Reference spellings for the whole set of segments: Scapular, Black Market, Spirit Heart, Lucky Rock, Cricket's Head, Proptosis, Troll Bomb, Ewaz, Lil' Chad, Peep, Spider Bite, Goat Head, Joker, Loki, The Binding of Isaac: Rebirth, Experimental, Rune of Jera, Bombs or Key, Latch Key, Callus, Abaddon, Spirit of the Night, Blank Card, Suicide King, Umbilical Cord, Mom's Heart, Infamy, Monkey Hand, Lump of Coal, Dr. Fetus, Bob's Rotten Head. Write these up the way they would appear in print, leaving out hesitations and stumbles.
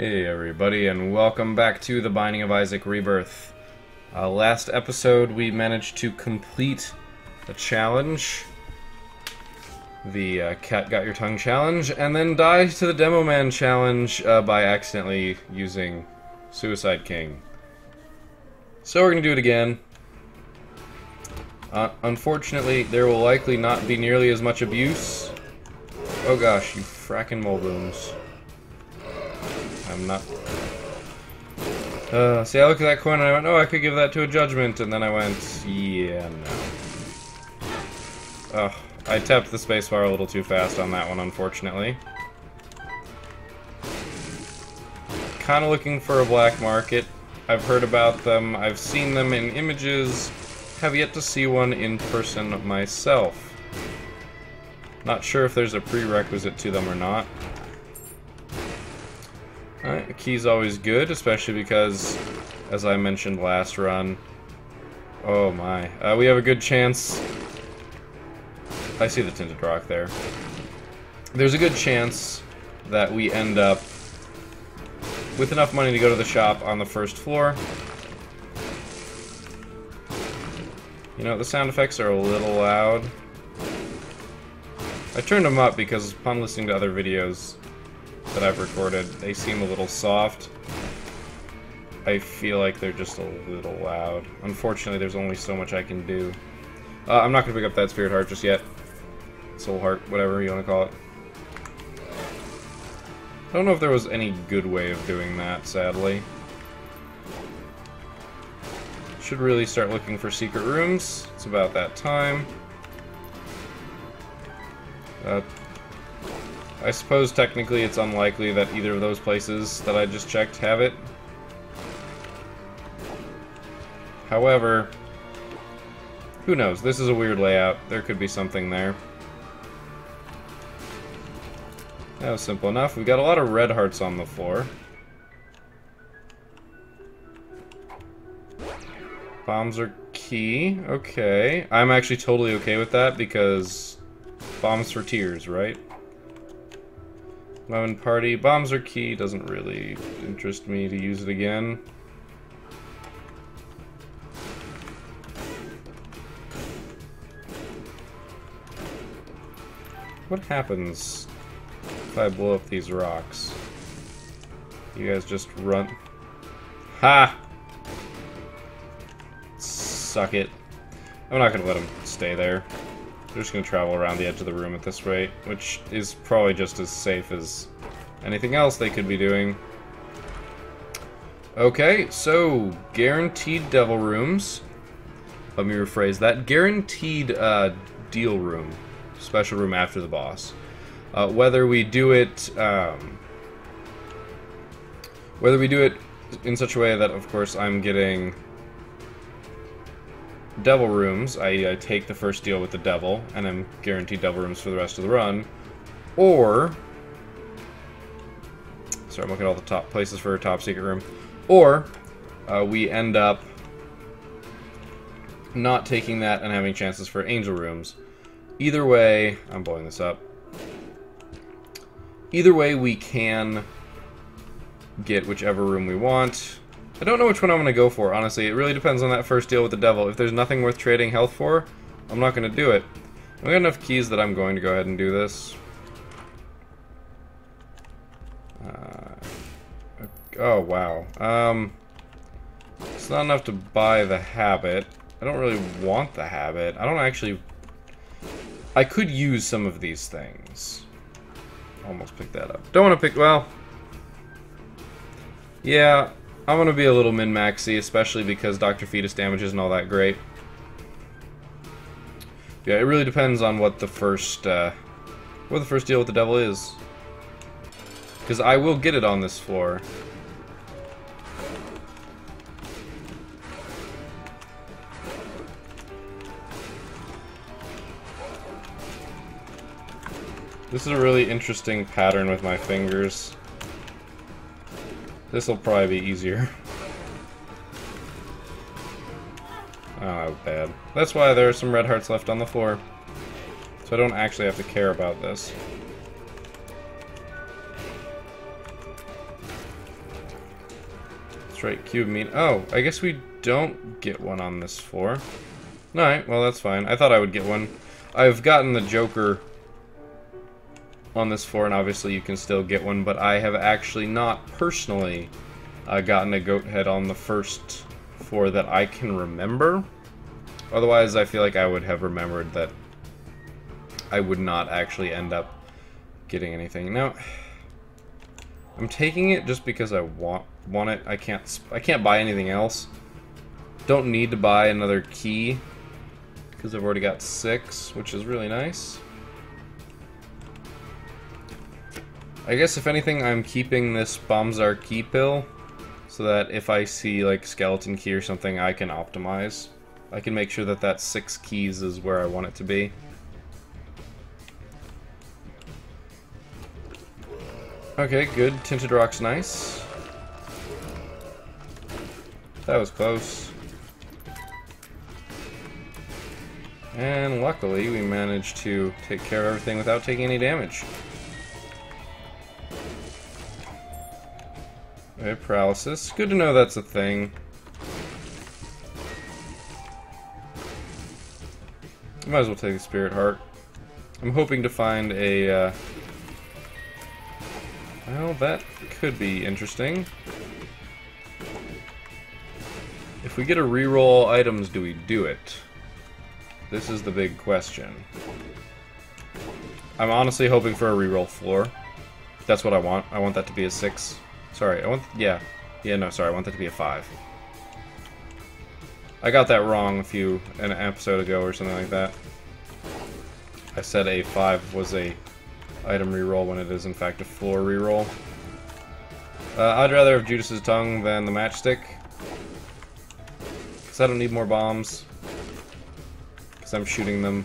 Hey everybody, and welcome back to The Binding of Isaac Rebirth. Last episode we managed to complete the challenge, the Cat Got Your Tongue challenge, and then die to the Demo Man challenge by accidentally using Suicide King. So we're gonna do it again. Unfortunately, there will likely not be nearly as much abuse. Oh gosh, you frackin' mole booms. I'm not... see, I looked at that coin and I went, oh, I could give that to a judgment, and then I went, yeah, no. Oh, I tapped the spacebar a little too fast on that one, unfortunately. Kinda looking for a Black Market. I've heard about them, I've seen them in images, have yet to see one in person myself. Not sure if there's a prerequisite to them or not. Alright, a key's always good, especially because, as I mentioned last run, oh my, we have a good chance. I see the Tinted Rock there. There's a good chance that we end up with enough money to go to the shop on the first floor. You know, the sound effects are a little loud. I turned them up because upon listening to other videos that I've recorded, they seem a little soft. I feel like they're just a little loud. Unfortunately, there's only so much I can do. I'm not going to pick up that Spirit Heart just yet. Soul Heart, whatever you want to call it. I don't know if there was any good way of doing that, sadly. Should really start looking for secret rooms. It's about that time. I suppose technically it's unlikely that either of those places that I just checked have it. However, who knows? This is a weird layout. There could be something there. That was simple enough. We've got a lot of red hearts on the floor. Bombs or key. Okay. I'm actually totally okay with that because bombs for tears, right? Lemon Party. Bombs or Key doesn't really interest me to use it again. What happens if I blow up these rocks? You guys just run. Ha! Suck it. I'm not gonna let them stay there. We're just going to travel around the edge of the room at this rate, which is probably just as safe as anything else they could be doing. Okay, so guaranteed devil rooms. Let me rephrase that. Guaranteed deal room. Special room after the boss. Whether we do it... whether we do it in such a way that, of course, I'm getting... devil rooms, I take the first deal with the devil, and I'm guaranteed devil rooms for the rest of the run, or... Sorry, I'm looking at all the top places for a top secret room. Or, we end up not taking that and having chances for angel rooms. Either way, I'm blowing this up. Either way, we can get whichever room we want. I don't know which one I'm going to go for, honestly. It really depends on that first deal with the devil. If there's nothing worth trading health for, I'm not going to do it. I've got enough keys that I'm going to go ahead and do this. Oh, wow. It's not enough to buy the habit. I don't really want the habit. I don't actually... I could use some of these things. Almost picked that up. Don't want to pick... Well... Yeah... I want to be a little min-maxy, especially because Dr. Fetus damage isn't all that great. Yeah, it really depends on what the first deal with the devil is, because I will get it on this floor. This is a really interesting pattern with my fingers. This'll probably be easier. Oh, bad. That's why there are some red hearts left on the floor. So I don't actually have to care about this. Strike cube mean... Oh, I guess we don't get one on this floor. Alright, well that's fine. I thought I would get one. I've gotten the Joker on this floor, and obviously you can still get one, but I have actually not personally gotten a Goat Head on the first floor that I can remember. Otherwise, I feel like I would have remembered that I would not actually end up getting anything. Now, I'm taking it just because I want it. I can't buy anything else. Don't need to buy another key because I've already got 6, which is really nice. I guess if anything, I'm keeping this Bombs or Key pill so that if I see like skeleton key or something, I can optimize. I can make sure that that 6 keys is where I want it to be. Okay, good. Tinted Rock's nice. That was close. And luckily, we managed to take care of everything without taking any damage. Okay, paralysis. Good to know that's a thing. Might as well take the Spirit Heart. I'm hoping to find a... Well, that could be interesting. If we get a reroll items, do we do it? This is the big question. I'm honestly hoping for a reroll floor. That's what I want. I want that to be a 6. Sorry, I want that to be a 5. I got that wrong an episode ago or something like that. I said a 5 was a item reroll when it is in fact a floor reroll. I'd rather have Judas's tongue than the matchstick, because I don't need more bombs, because I'm shooting them.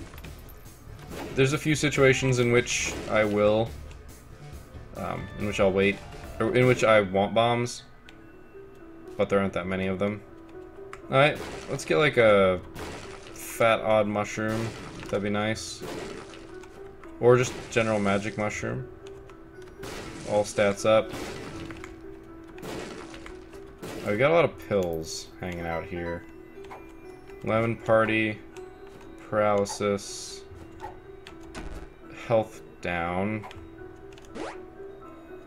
There's a few situations in which I will, in which I'll wait, or in which I want bombs, but there aren't that many of them. Alright, let's get like a fat odd mushroom, that'd be nice. Or just general magic mushroom. All stats up. Oh, we got a lot of pills hanging out here. Lemon Party, paralysis, health down,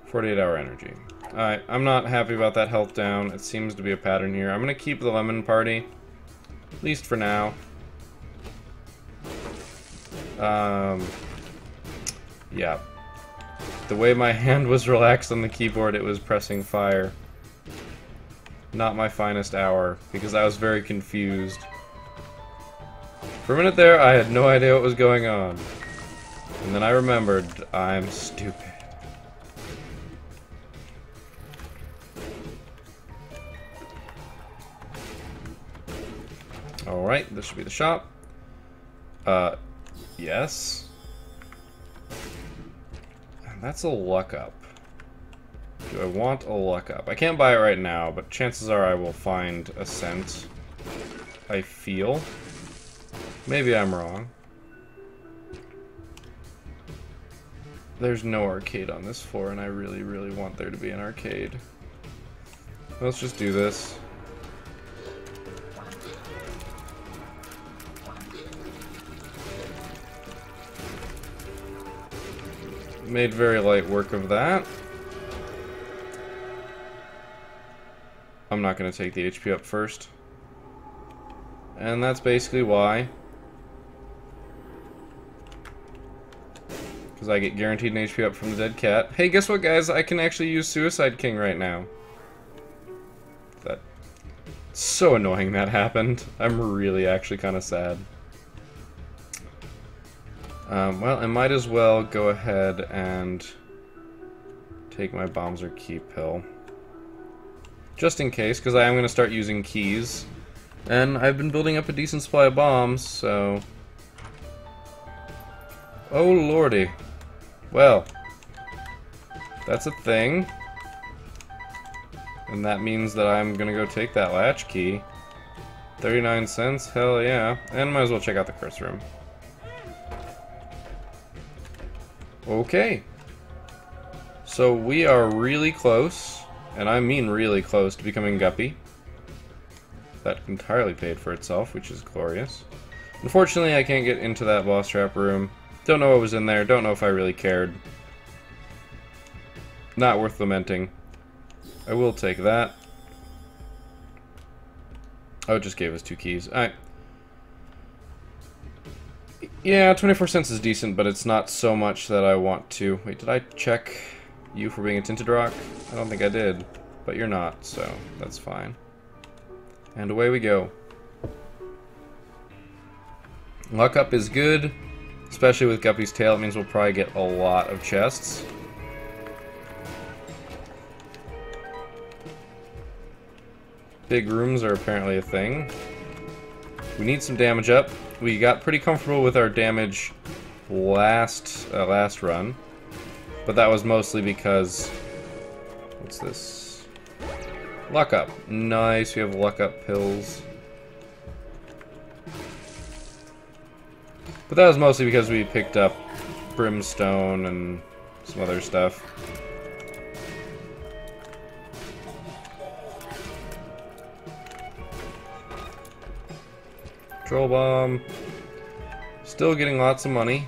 48-hour energy. Alright, I'm not happy about that health down. It seems to be a pattern here. I'm gonna keep the Lemon Party, at least for now. Yeah. The way my hand was relaxed on the keyboard, it was pressing fire. Not my finest hour, because I was very confused. For a minute there, I had no idea what was going on. And then I remembered, I'm stupid. Alright, this should be the shop. Yes. That's a luck up. Do I want a luck up? I can't buy it right now, but chances are I will find a scent. I feel. Maybe I'm wrong. There's no arcade on this floor, and I really, really want there to be an arcade. Let's just do this. Made very light work of that. I'm not going to take the HP up first. And that's basically why. Because I get guaranteed an HP up from the dead cat. Hey, guess what, guys? I can actually use Suicide King right now. That's so annoying that happened. I'm really actually kind of sad. Well, I might as well go ahead and take my Bombs or Key pill. Just in case, because I am going to start using keys. And I've been building up a decent supply of bombs, so... Oh lordy. Well. That's a thing. And that means that I'm going to go take that latch key. 39 cents, hell yeah. And might as well check out the curse room. Okay, so we are really close. and I mean really close to becoming Guppy. That entirely paid for itself, which is glorious. Unfortunately, I can't get into that boss trap room. Don't know what was in there, don't know if I really cared. Not worth lamenting. I will take that. Oh, it just gave us 2 keys. Alright. Yeah, 24 cents is decent, but it's not so much that I want to. Wait, did I check you for being a Tinted Rock? I don't think I did, but you're not, so that's fine. And away we go. Luck up is good, especially with Guppy's tail. It means we'll probably get a lot of chests. Big rooms are apparently a thing. We need some damage up. We got pretty comfortable with our damage last run, but that was mostly because... what's this? Luck up. Nice, we have luck up pills. But that was mostly because we picked up Brimstone and some other stuff. Troll Bomb. Still getting lots of money.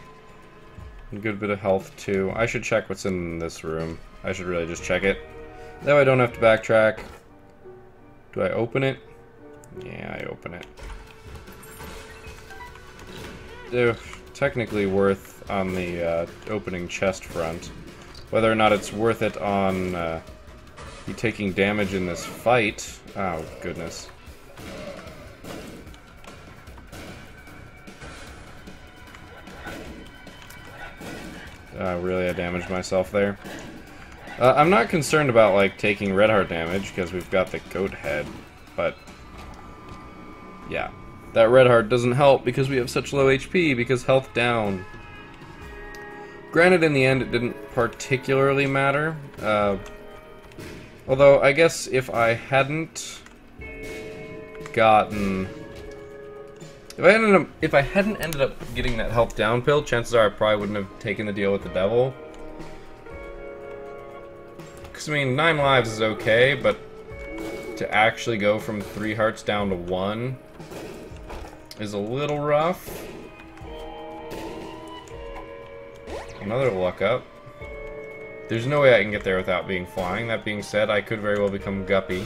A good bit of health, too. I should check what's in this room. I should really just check it. That way I don't have to backtrack. Do I open it? Yeah, I open it. They're technically worth on the opening chest front. Whether or not it's worth it on you taking damage in this fight. Oh, goodness. Really, I damaged myself there. I'm not concerned about, like, taking Red Heart damage, because we've got the Goat Head, but... yeah. That Red Heart doesn't help because we have such low HP, because health down. Granted, in the end, it didn't particularly matter. Although, I guess if I hadn't gotten... If I hadn't ended up getting that health down pill, chances are I probably wouldn't have taken the deal with the devil. Because, I mean, 9 lives is okay, but to actually go from 3 hearts down to 1 is a little rough. Another luck up. There's no way I can get there without being flying. That being said, I could very well become Guppy.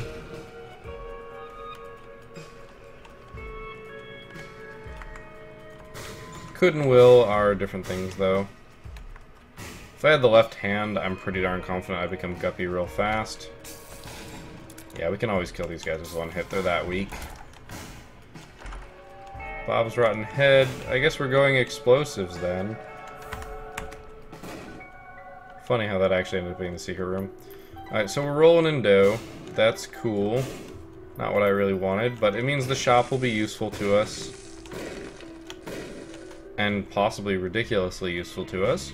Could and will are different things, though. If I had the left hand, I'm pretty darn confident I'd become Guppy real fast. Yeah, we can always kill these guys with 1 hit. They're that weak. Bob's Rotten Head. I guess we're going explosives, then. Funny how that actually ended up being the secret room. Alright, so we're rolling in dough. That's cool. Not what I really wanted, but it means the shop will be useful to us. And possibly ridiculously useful to us.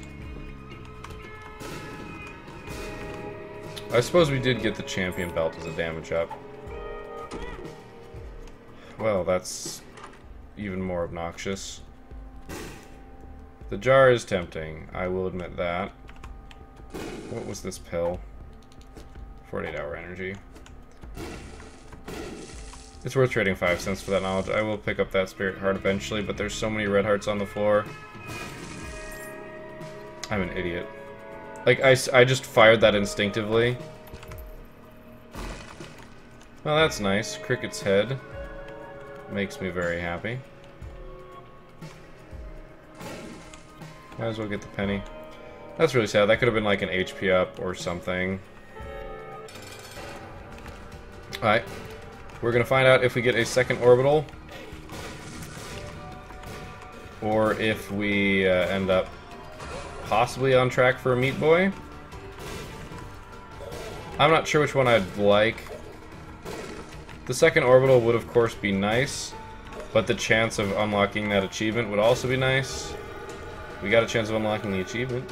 I suppose we did get the champion belt as a damage up. Well, that's even more obnoxious. The jar is tempting, I will admit that. What was this pill? 48-hour energy. It's worth trading 5 cents for that knowledge. I will pick up that Spirit Heart eventually, but there's so many Red Hearts on the floor. I'm an idiot. Like, I just fired that instinctively. Well, that's nice. Cricket's Head makes me very happy. Might as well get the penny. That's really sad. That could have been like an HP up or something. Alright. We're going to find out if we get a second orbital, or if we end up possibly on track for a Meat Boy. I'm not sure which one I'd like. The second orbital would of course be nice, but the chance of unlocking that achievement would also be nice. We got a chance of unlocking the achievement.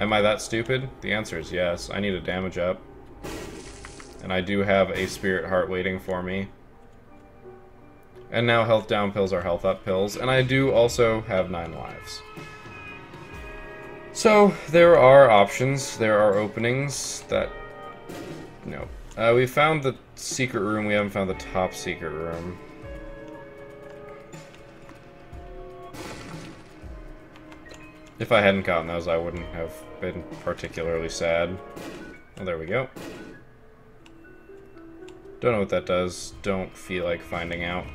Am I that stupid? The answer is yes. I need a damage up. And I do have a Spirit Heart waiting for me. And now health down pills are health up pills. And I do also have 9 lives. So there are options, there are openings that, you know, we found the secret room, we haven't found the top secret room. If I hadn't gotten those, I wouldn't have been particularly sad. Well, there we go. Don't know what that does. Don't feel like finding out.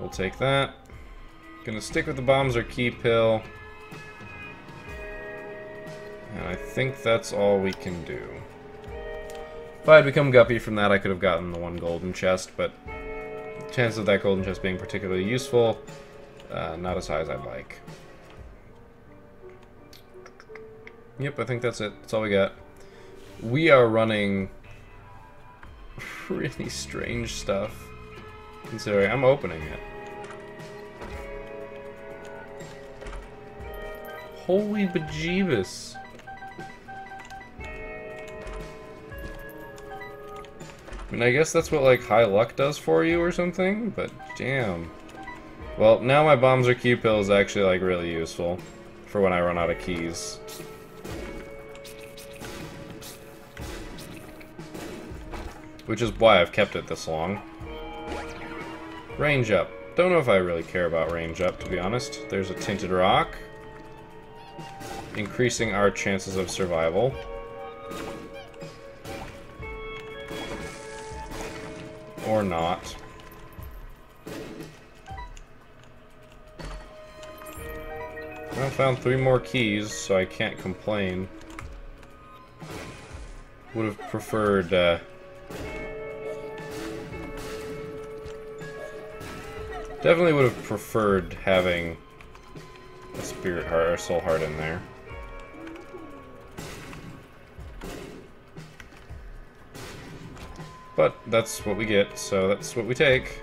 We'll take that. Gonna stick with the bombs or key pill. And I think that's all we can do. If I had become Guppy from that, I could have gotten the one golden chest, but the chance of that golden chest being particularly useful, not as high as I'd like. Yep, I think that's it. That's all we got. We are running really strange stuff, considering I'm opening it. Holy bejeebus. I mean, I guess that's what, like, high luck does for you or something, but damn. Well, now my bombs or key pill is actually, like, really useful for when I run out of keys. Which is why I've kept it this long. Range up. Don't know if I really care about range up, to be honest. There's a Tinted Rock. Increasing our chances of survival. Or not. I found 3 more keys, so I can't complain. Would have preferred, definitely would have preferred having a Spirit Heart or Soul Heart in there. But that's what we get, so that's what we take.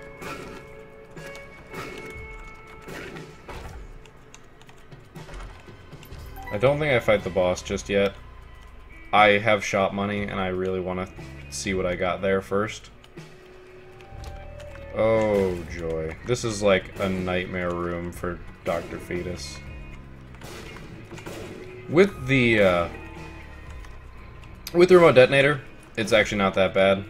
I don't think I fight the boss just yet. I have shop money, and I really want to see what I got there first. Oh, joy. This is like a nightmare room for Dr. Fetus. With the remote detonator, it's actually not that bad.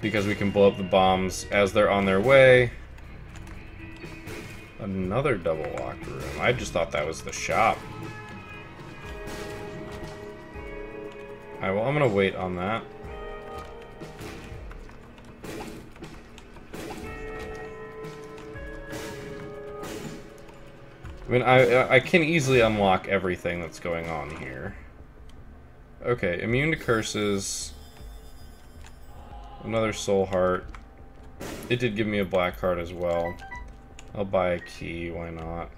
Because we can blow up the bombs as they're on their way. Another double-locked room. I just thought that was the shop. Alright, well, I'm gonna wait on that. I mean, I can easily unlock everything that's going on here. Okay, immune to curses. Another soul heart. It did give me a black heart as well. I'll buy a key, why not?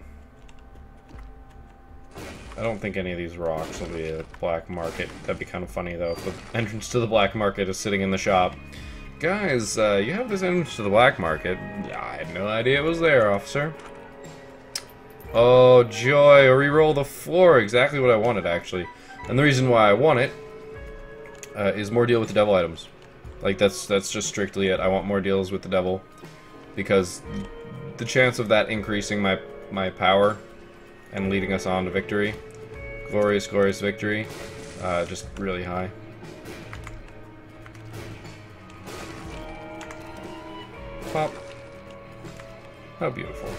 I don't think any of these rocks will be a black market. That'd be kind of funny, though, if the entrance to the black market is sitting in the shop. Guys, you have this entrance to the black market. I had no idea it was there, officer. Oh, joy, reroll the floor. Exactly what I wanted, actually. And the reason why I want it is more deal with the devil items. Like, that's just strictly it. I want more deals with the devil. Because the chance of that increasing my power and leading us on to victory, glorious, glorious victory, just really high. Pop. How beautiful.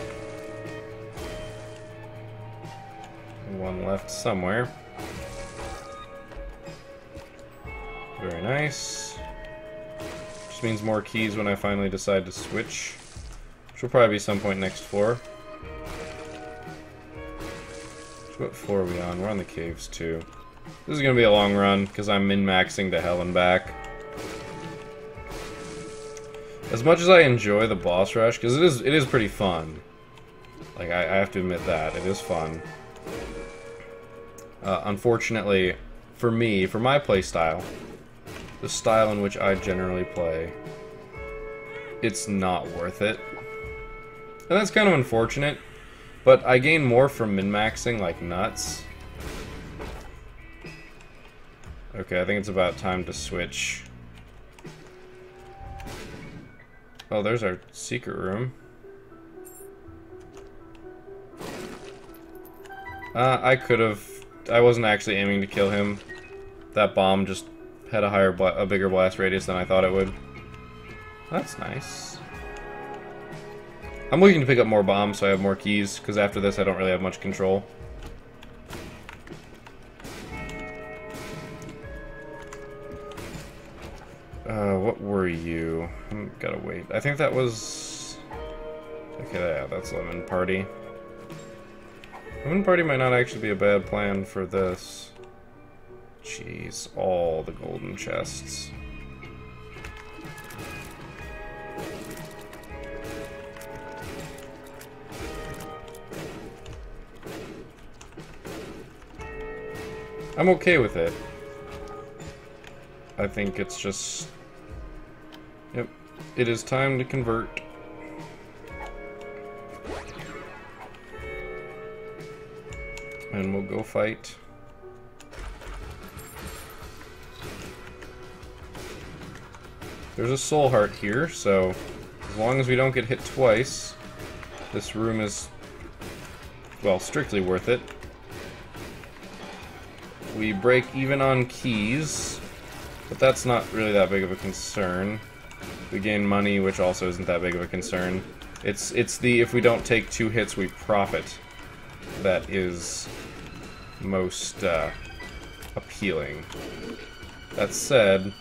One left somewhere. Very nice. Just means more keys when I finally decide to switch. Which will probably be some point next floor. So what floor are we on? We're on the caves too. This is going to be a long run because I'm min-maxing to hell and back. As much as I enjoy the boss rush, because it is pretty fun. Like I have to admit that it is fun. Unfortunately, for me, for my playstyle, the style in which I generally play, it's not worth it. And that's kind of unfortunate, but I gain more from min-maxing like nuts. Okay, I think it's about time to switch. Oh, there's our secret room. I could have. I wasn't actually aiming to kill him. That bomb just had a bigger blast radius than I thought it would. That's nice. I'm looking to pick up more bombs so I have more keys, because after this I don't really have much control. What were you? I'm gotta wait. I think that was... Okay, yeah, that's Lemon Party. Lemon Party might not actually be a bad plan for this. Jeez, all the golden chests. I'm okay with it. I think it's just... Yep, it is time to convert. And we'll go fight. There's a soul heart here, so as long as we don't get hit twice, this room is, well, strictly worth it. We break even on keys, but that's not really that big of a concern. We gain money, which also isn't that big of a concern. It's the if we don't take two hits, we profit that is most appealing. That said,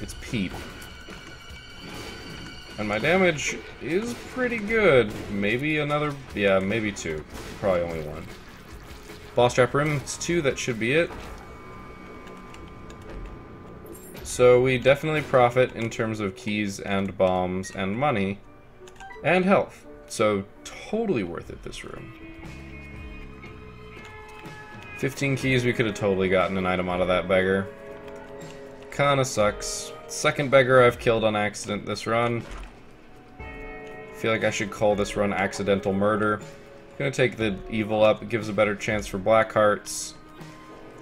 it's Peep. And my damage is pretty good. Maybe another, yeah, maybe two. Probably only one. Boss Trap Rim, it's two, that should be it. So we definitely profit in terms of keys and bombs and money and health. So totally worth it, this room. 15 keys, we could have totally gotten an item out of that beggar. Kinda sucks. Second beggar I've killed on accident this run. I feel like I should call this run accidental murder. I'm gonna take the evil up, it gives a better chance for black hearts.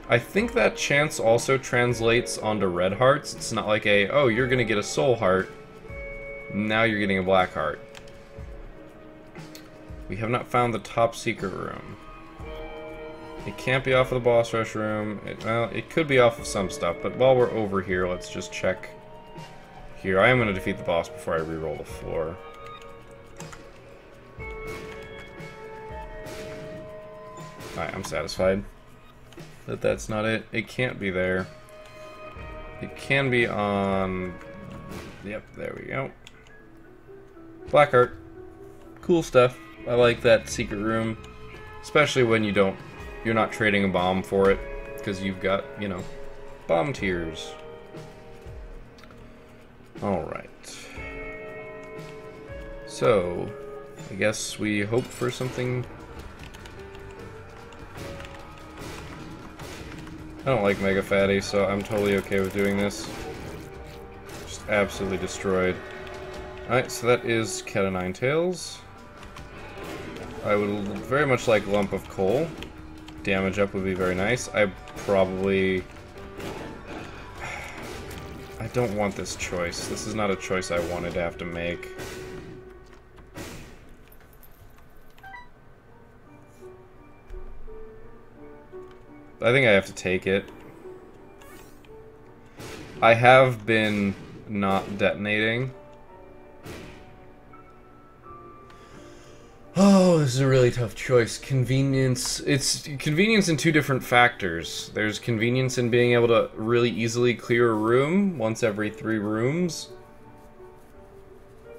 I think that chance also translates onto red hearts. It's not like a, oh, you're gonna get a soul heart, now you're getting a black heart. We have not found the top secret room. It can't be off of the boss rush room. Well, it could be off of some stuff, but while we're over here, let's just check here. I am gonna defeat the boss before I re-roll the floor. Alright, I'm satisfied. That's not it. It can't be there. It can be on... Yep, there we go. Black Heart. Cool stuff. I like that secret room. Especially when you don't... You're not trading a bomb for it. Because you've got, you know, bomb tiers. Alright. So, I guess we hope for something... I don't like Mega Fatty, so I'm totally okay with doing this. Just absolutely destroyed. Alright, so that is Cat o' Nine Tails. I would very much like Lump of Coal. Damage up would be very nice. I probably... I don't want this choice. This is not a choice I wanted to have to make. I think I have to take it. I have been not detonating. Oh, this is a really tough choice. Convenience. It's convenience in two different factors. There's convenience in being able to really easily clear a room once every three rooms.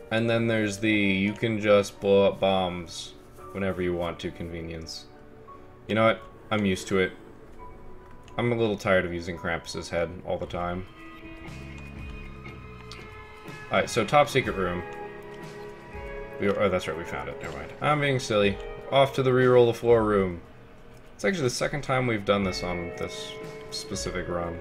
And then there's the you can just blow up bombs whenever you want to convenience. You know what? I'm used to it. I'm a little tired of using Krampus's head all the time. Alright, so top secret room. Oh, that's right, we found it. Never mind. I'm being silly. Off to the reroll the floor room. It's actually the second time we've done this on this specific run.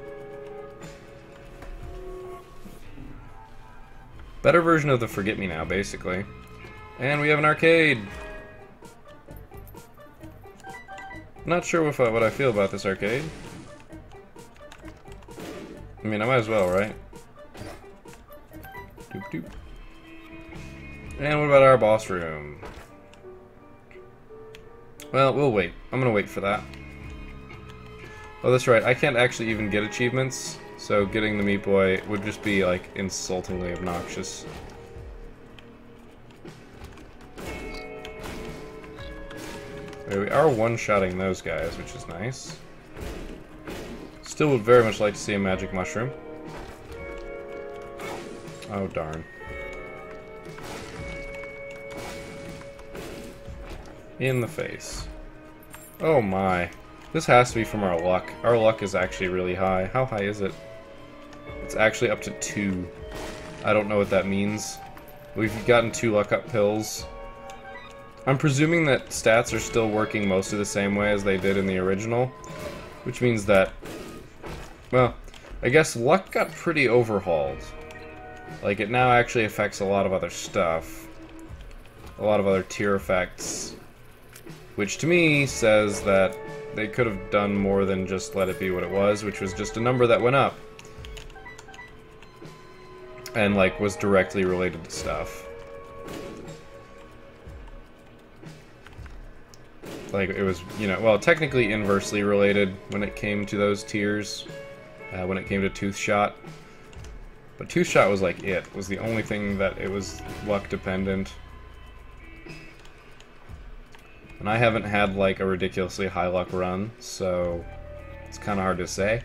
Better version of the Forget Me Now, basically. And we have an arcade! Not sure what I feel about this arcade. I mean, I might as well, right? Doop doop. And what about our boss room? Well, we'll wait. I'm gonna wait for that. Oh, that's right. I can't actually even get achievements, so getting the Meat Boy would just be, like, insultingly obnoxious. We are one-shotting those guys, which is nice. Still would very much like to see a magic mushroom. Oh, darn. In the face. Oh my. This has to be from our luck. Our luck is actually really high. How high is it? It's actually up to 2. I don't know what that means. We've gotten 2 luck up pills. I'm presuming that stats are still working mostly the same way as they did in the original, which means that, well, I guess luck got pretty overhauled. Like, it now actually affects a lot of other stuff. A lot of other tier effects, which to me says that they could have done more than just let it be what it was, which was just a number that went up. And, like, was directly related to stuff. Like, it was, you know, well, technically inversely related when it came to those tiers, when it came to Tooth Shot. But Tooth Shot was, like, it was the only thing that it was luck-dependent. And I haven't had, like, a ridiculously high luck run, so it's kind of hard to say.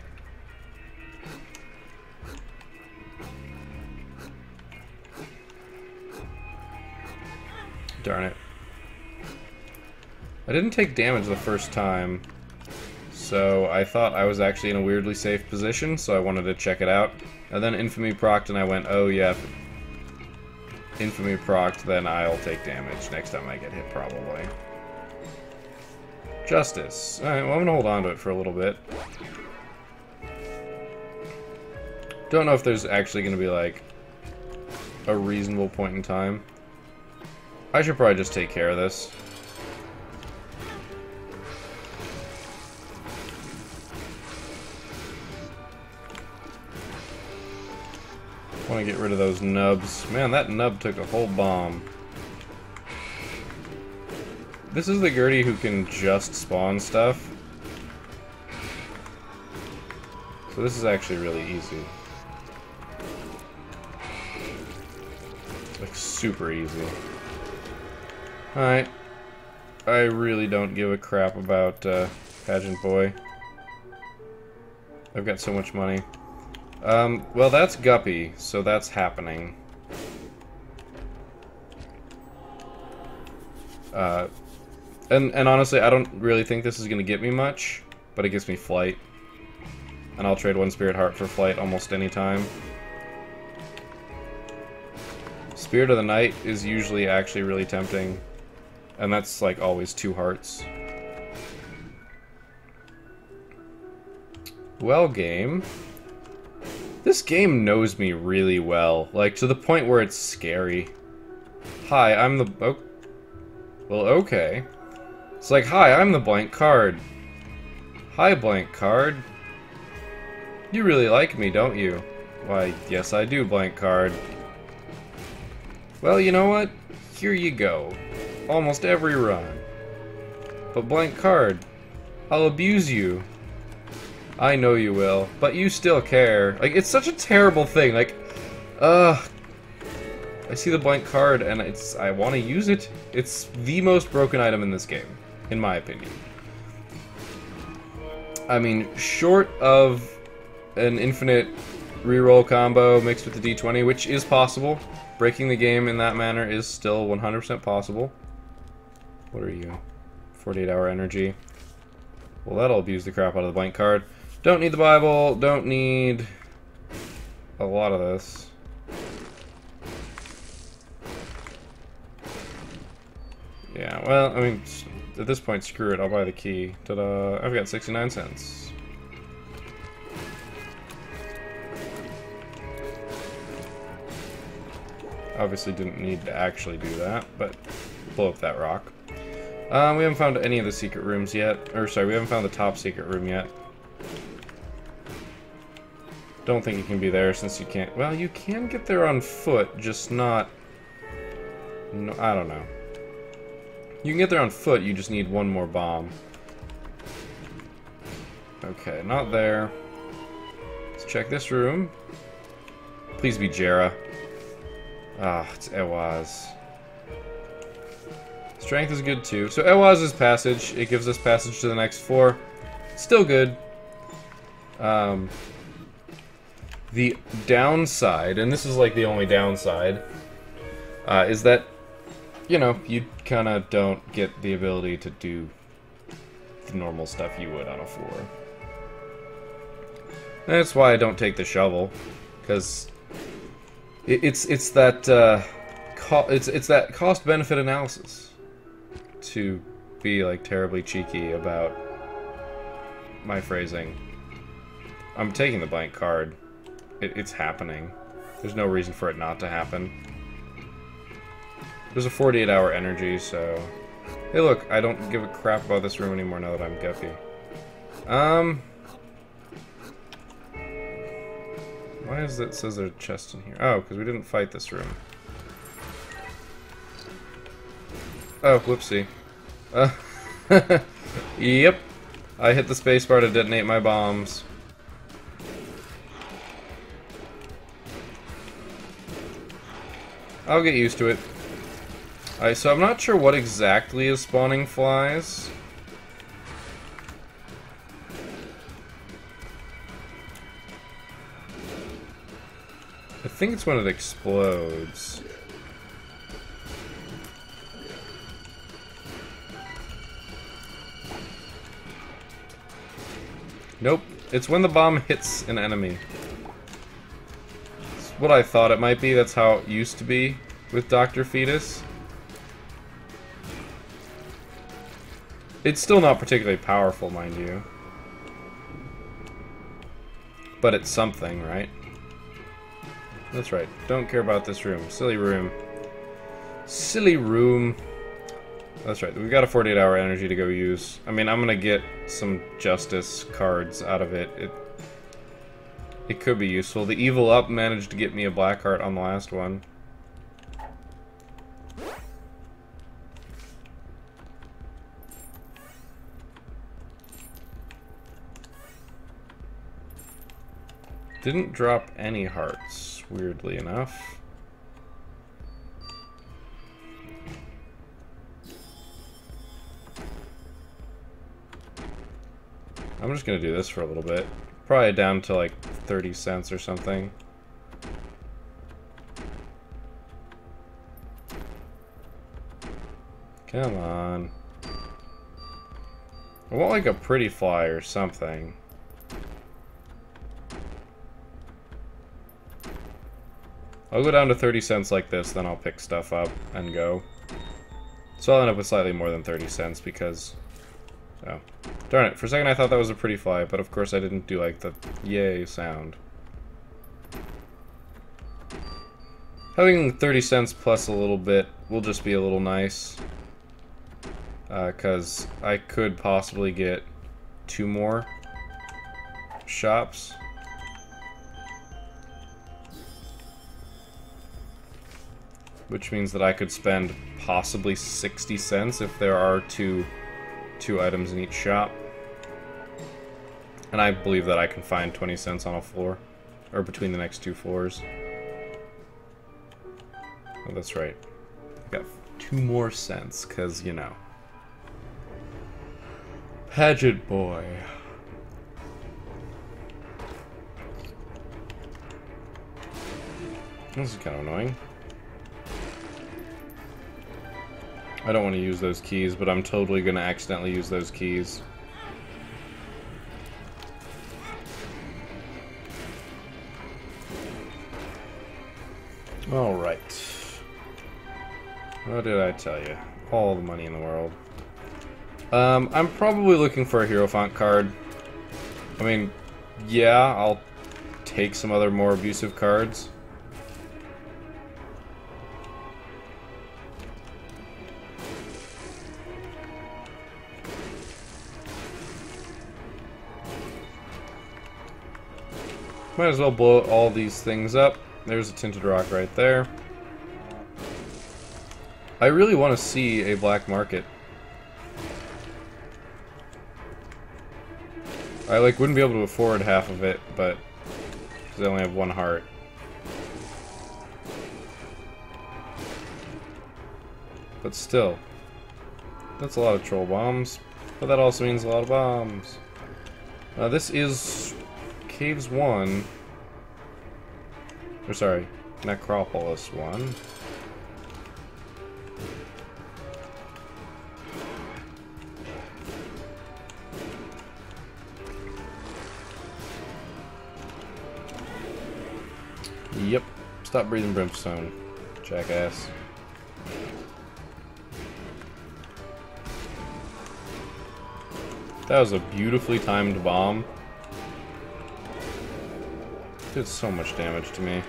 Darn it. I didn't take damage the first time, so I thought I was actually in a weirdly safe position, so I wanted to check it out. And then Infamy procced, and I went, oh yeah, if Infamy procced, then I'll take damage next time I get hit, probably. Justice. Alright, well, I'm gonna hold on to it for a little bit. Don't know if there's actually gonna be, like, a reasonable point in time. I should probably just take care of this. Want to get rid of those nubs. Man, that nub took a whole bomb. This is the Gertie who can just spawn stuff. So this is actually really easy. Like, super easy. Alright. I really don't give a crap about Pageant Boy. I've got so much money. Well, that's Guppy, so that's happening. And honestly, I don't really think this is going to get me much, but it gives me flight. And I'll trade 1 Spirit Heart for flight almost any time. Spirit of the Night is usually actually really tempting. And that's, like, always 2 hearts. Well, game. This game knows me really well. Like, to the point where it's scary. Hi, I'm the... Oh. Well, okay. It's like, hi, I'm the blank card. Hi, blank card. You really like me, don't you? Why, yes I do, blank card. Well, you know what? Here you go. Almost every run. But blank card, I'll abuse you. I know you will, but you still care. Like, it's such a terrible thing, like, ugh. I see the blank card, and it's, I want to use it. It's the most broken item in this game, in my opinion. I mean, short of an infinite reroll combo mixed with the D20, which is possible. Breaking the game in that manner is still 100% possible. What are you? 48-hour energy. Well, that'll abuse the crap out of the blank card. Don't need the Bible. Don't need a lot of this. Yeah, well, I mean, at this point, screw it, I'll buy the key. Ta-da, I've got 69 cents. Obviously didn't need to actually do that, but blow up that rock. We haven't found any of the secret rooms yet. Or, sorry, we haven't found the top secret room yet. Don't think you can be there since you can't... Well, you can get there on foot, just not... No, I don't know. You can get there on foot, you just need one more bomb. Okay, not there. Let's check this room. Please be Jera. Ah, it's Ewaz. Strength is good too. So Ewaz is passage. It gives us passage to the next floor. Still good. The downside, and this is like the only downside, is that, you know, you kind of don't get the ability to do the normal stuff you would on a floor. That's why I don't take the shovel, because it's that it's that cost-benefit analysis to be like terribly cheeky about my phrasing. I'm taking the blank card. It's happening. There's no reason for it not to happen. There's a 48-hour energy, so... Hey look, I don't give a crap about this room anymore now that I'm Guppy. Why is it says there's a chest in here? Oh, because we didn't fight this room. Oh, whoopsie. Yep. I hit the spacebar to detonate my bombs. I'll get used to it. Alright, so I'm not sure what exactly is spawning flies. I think it's when it explodes. Nope, it's when the bomb hits an enemy. It's what I thought it might be, that's how it used to be with Dr. Fetus. It's still not particularly powerful, mind you. But it's something, right? That's right. Don't care about this room. Silly room. Silly room. That's right. We've got a 48-hour energy to go use. I mean, I'm gonna get some justice cards out of it. It could be useful. The evil up managed to get me a black heart on the last one. Didn't drop any hearts, weirdly enough. I'm just gonna do this for a little bit. Probably down to like 30 cents or something. Come on. I want like a pretty fly or something. I'll go down to 30 cents like this, then I'll pick stuff up and go. So I'll end up with slightly more than 30 cents because... Oh. Darn it, for a second I thought that was a pretty fly, but of course I didn't do like the yay sound. Having 30 cents plus a little bit will just be a little nice. Because I could possibly get 2 more shops. Which means that I could spend possibly 60 cents if there are two items in each shop. And I believe that I can find 20 cents on a floor. Or between the next two floors. Oh, that's right. I got 2 more cents, because, you know. Pageant Boy. This is kind of annoying. I don't want to use those keys, but I'm totally going to accidentally use those keys. Alright. What did I tell you? All the money in the world. I'm probably looking for a Hero Font card. I mean, yeah, I'll take some other more abusive cards. Might as well blow all these things up. There's a Tinted Rock right there. I really want to see a Black Market I like wouldn't be able to afford half of it, but because I only have one heart. But still, that's a lot of troll bombs. But that also means a lot of bombs. This is Caves 1. Or sorry, Necropolis 1. Yep. Stop breathing brimstone, jackass. That was a beautifully timed bomb. Did so much damage to me.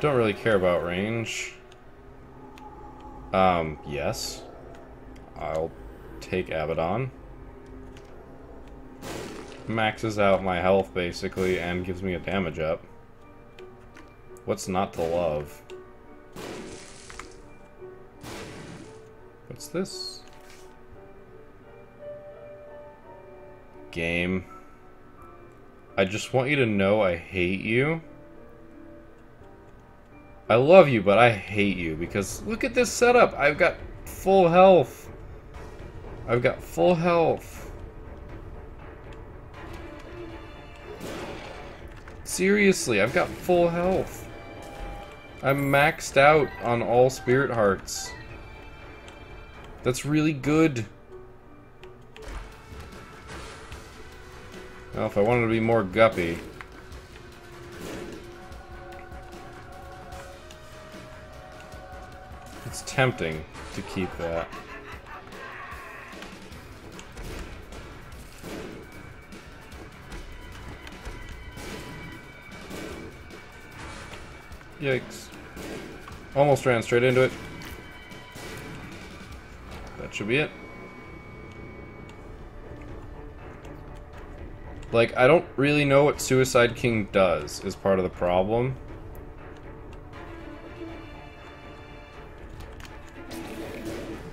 Don't really care about range. Yes. I'll take Abaddon. Maxes out my health, basically, and gives me a damage up. What's not to love? What's this? Game. I just want you to know I hate you. I love you, but I hate you because look at this setup. I've got full health. I've got full health. Seriously, I've got full health. I'm maxed out on all spirit hearts. That's really good. Well, if I wanted to be more guppy. It's tempting to keep that. Yikes. Almost ran straight into it. That should be it. Like, I don't really know what Suicide King does, is part of the problem.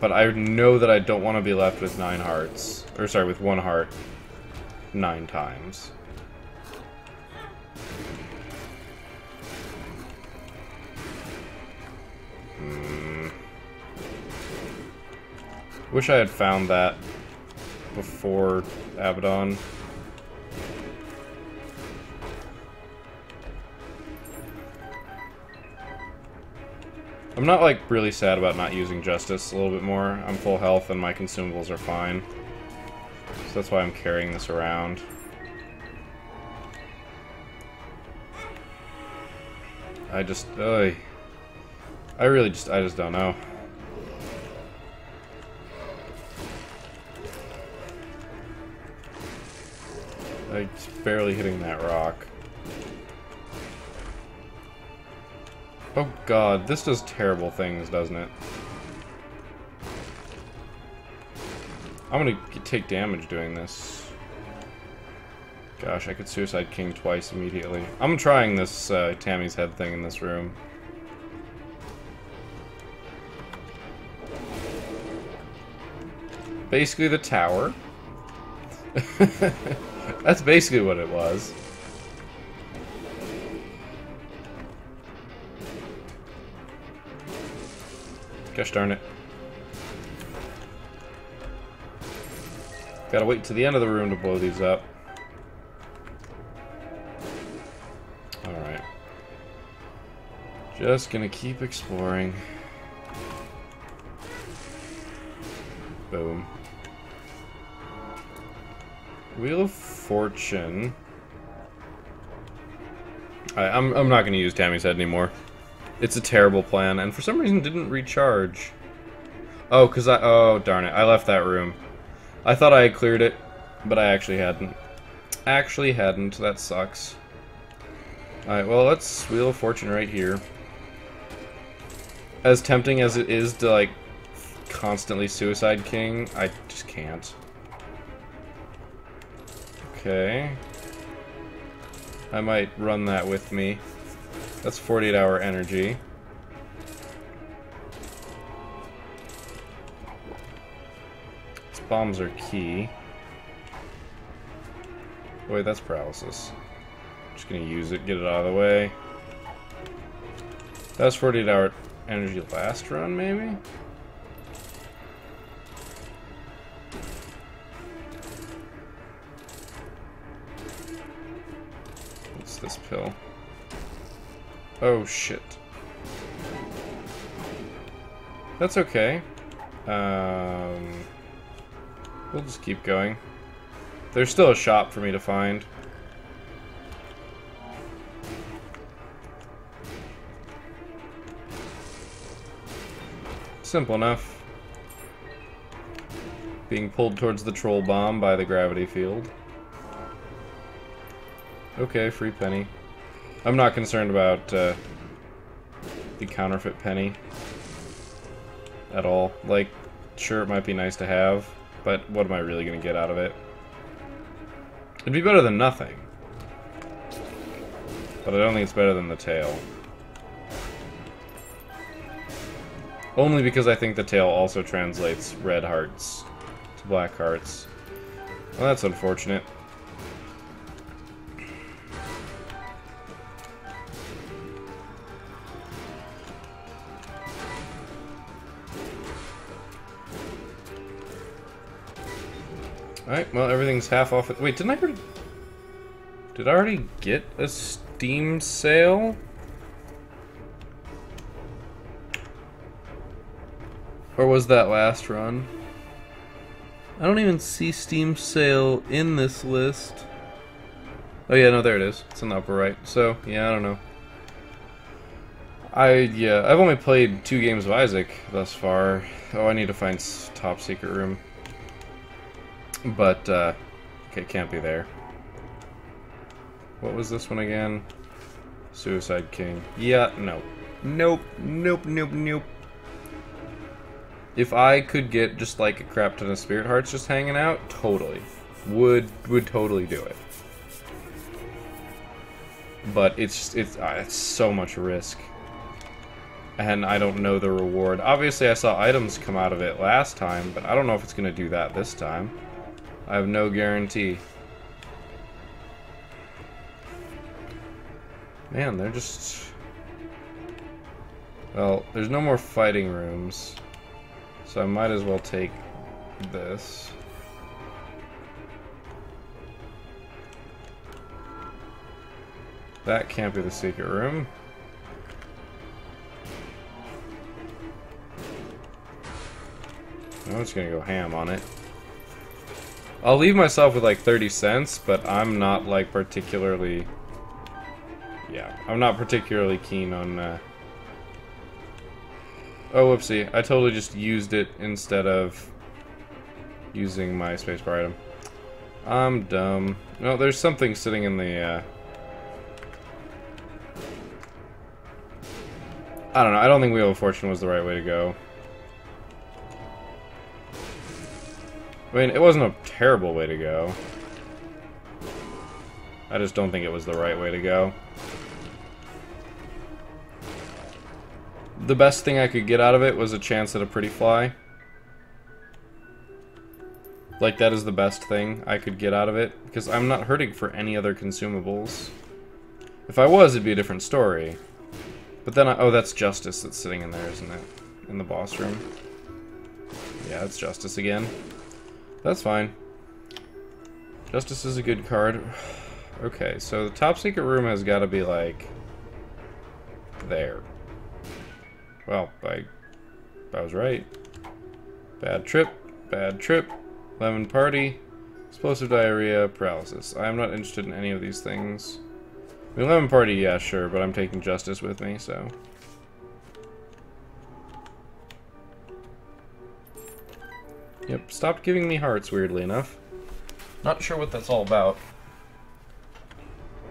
But I know that I don't want to be left with 9 hearts. Or, sorry, with 1 heart 9 times. Wish I had found that before Abaddon. I'm not, like, really sad about not using Justice a little bit more. I'm full health and my consumables are fine. So that's why I'm carrying this around. I just, ugh. I just don't know. I'm barely hitting that rock. Oh god, this does terrible things, doesn't it? I'm gonna take damage doing this. Gosh, I could Suicide King twice immediately. I'm trying this Tammy's Head thing in this room. Basically the tower. That's basically what it was. Gosh darn it. Gotta wait to the end of the room to blow these up. Alright. Just gonna keep exploring. Boom. Wheel of Fortune. Alright, I'm not gonna use Tammy's Head anymore. It's a terrible plan, and for some reason didn't recharge. Oh, because oh, darn it. I left that room. I thought I had cleared it, but I actually hadn't. That sucks. Alright, well, let's Wheel of Fortune right here. As tempting as it is to, like, constantly Suicide King, I just can't. Okay. I might run that with me. That's 48-hour energy. It's Bombs or Key. Wait, that's paralysis. Just gonna use it, get it out of the way. That was 48-hour energy last round, maybe? What's this pill? Oh, shit. That's okay. We'll just keep going. There's still a shop for me to find. Simple enough. Being pulled towards the troll bomb by the gravity field. Okay, free penny. I'm not concerned about the counterfeit penny at all. Like, sure, it might be nice to have, but what am I really going to get out of it? It'd be better than nothing. But I don't think it's better than the tail. Only because I think the tail also translates red hearts to black hearts. Well, that's unfortunate. Alright, well, everything's half off. Wait, didn't I already... Did I already get a Steam sale? Or was that last run? I don't even see Steam sale in this list. Oh yeah, no, there it is. It's in the upper right. So, yeah, I don't know. I've only played 2 games of Isaac thus far. Oh, I need to find Top Secret Room. But, okay, can't be there. What was this one again? Suicide King. Yeah, no. Nope, nope, nope, nope. If I could get just like a crap ton of Spirit Hearts just hanging out, totally. Would totally do it. But it's just, it's so much risk. And I don't know the reward. Obviously I saw items come out of it last time, but I don't know if it's gonna do that this time. I have no guarantee. Man, they're just... Well, there's no more fighting rooms. So I might as well take this. That can't be the secret room. I'm just gonna go ham on it. I'll leave myself with like 30 cents, but I'm not like particularly... Yeah, I'm not particularly keen on... Oh, whoopsie. I totally just used it instead of using my spacebar item. I'm dumb. No, there's something sitting in the... I don't know. I don't think Wheel of Fortune was the right way to go. I mean, it wasn't a terrible way to go. I just don't think it was the right way to go. The best thing I could get out of it was a chance at a pretty fly. Like, that is the best thing I could get out of it, because I'm not hurting for any other consumables. If I was, it'd be a different story. But then oh, that's Justice that's sitting in there, isn't it? In the boss room. Yeah, it's Justice again. That's fine. Justice is a good card. Okay, so the top secret room has got to be, like, there. Well, I was right. Bad trip. Bad trip. Lemon Party. Explosive diarrhea. Paralysis. I am not interested in any of these things. I mean, Lemon Party, yeah, sure, but I'm taking Justice with me, so... Yep, stopped giving me hearts, weirdly enough. Not sure what that's all about.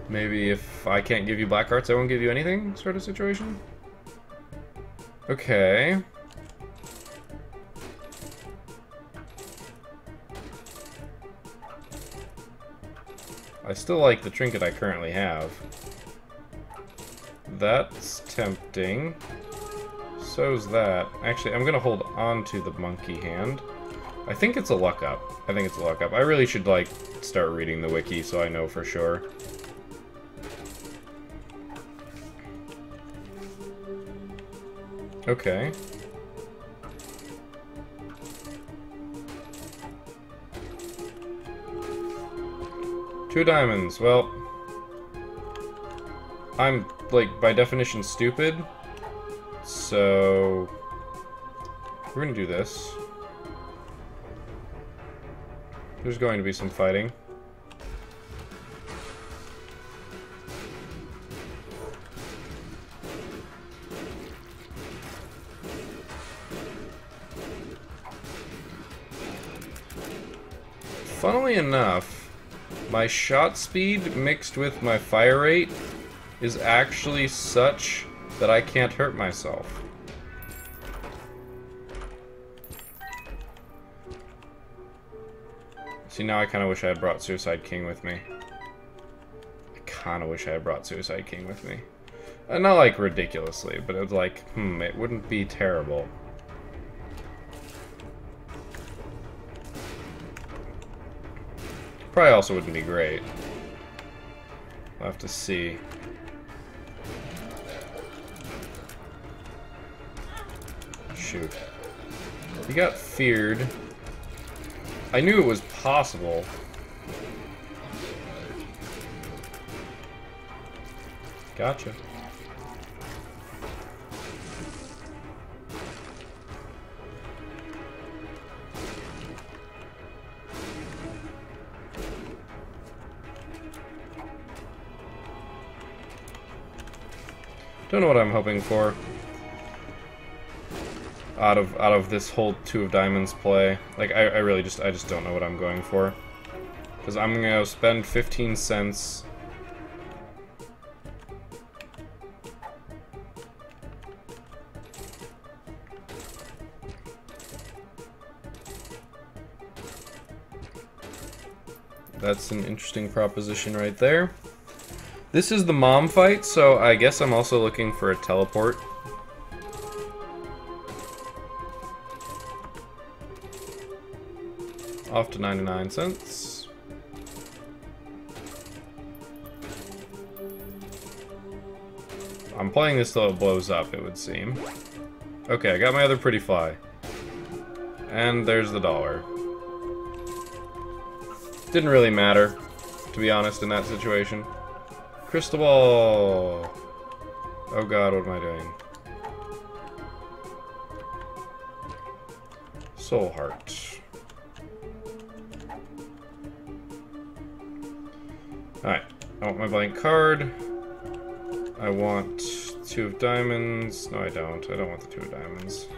Maybe if I can't give you black hearts, I won't give you anything sort of situation? Okay. I still like the trinket I currently have. That's tempting. So's that. Actually, I'm gonna hold on to the monkey hand. I think it's a luck up. I think it's a luck up. I really should, like, start reading the wiki so I know for sure. Okay. Two diamonds. Well, I'm, like, by definition stupid, so we're gonna do this. There's going to be some fighting. Funnily enough, my shot speed mixed with my fire rate is actually such that I can't hurt myself. See, now I kind of wish I had brought Suicide King with me. I kind of wish I had brought Suicide King with me. Not like ridiculously, but it was like, it wouldn't be terrible. Probably also wouldn't be great. I'll have to see. Shoot. He got feared. I knew it was possible. Gotcha. Don't know what I'm hoping for out of this whole two of diamonds play. Like, I really just, I just don't know what I'm going for, because I'm gonna spend 15 cents. That's an interesting proposition right there. This is the mom fight, so I guess I'm also looking for a teleport. Off to 99 cents. I'm playing this till it blows up, it would seem. Okay, I got my other pretty fly. And there's the dollar. Didn't really matter, to be honest, in that situation. Crystal ball! Oh god, what am I doing? Soul Heart. Alright, I want my blank card. I want two of diamonds. No, I don't. I don't want the two of diamonds.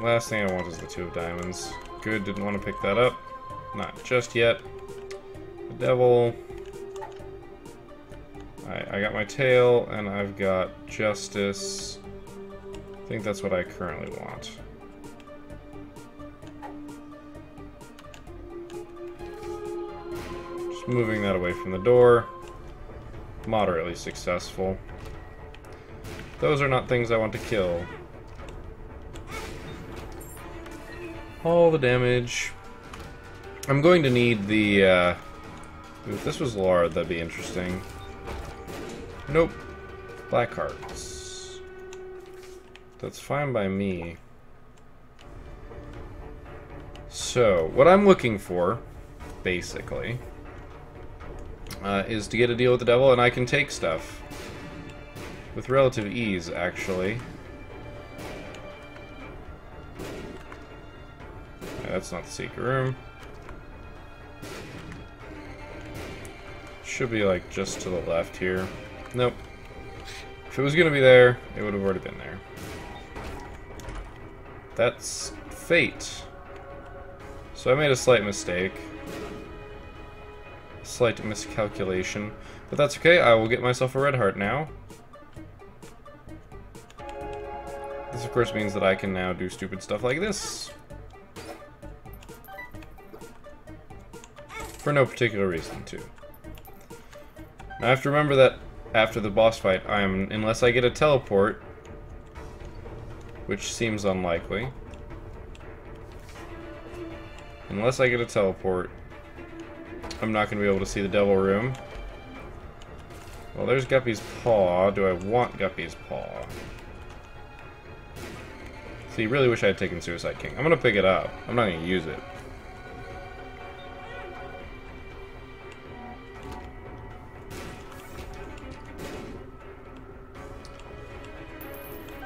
Last thing I want is the two of diamonds. Good, didn't want to pick that up. Not just yet. The devil. I got my tail, and I've got justice. I think that's what I currently want. Just moving that away from the door. Moderately successful. Those are not things I want to kill. All the damage. I'm going to need the, if this was Laura, that'd be interesting. Nope. Black Hearts. That's fine by me. So, what I'm looking for, basically, is to get a deal with the devil, and I can take stuff. With relative ease, actually. Yeah, that's not the secret room. Should be, like, just to the left here. Nope. If it was gonna be there, it would have already been there. That's fate. So I made a slight mistake. Slight miscalculation. But that's okay, I will get myself a red heart now. This, of course, means that I can now do stupid stuff like this. For no particular reason, too. I have to remember that after the boss fight, unless I get a teleport, which seems unlikely. Unless I get a teleport, I'm not going to be able to see the devil room. Well, there's Guppy's Paw. Do I want Guppy's Paw? See, really wish I had taken Suicide King. I'm going to pick it up. I'm not going to use it.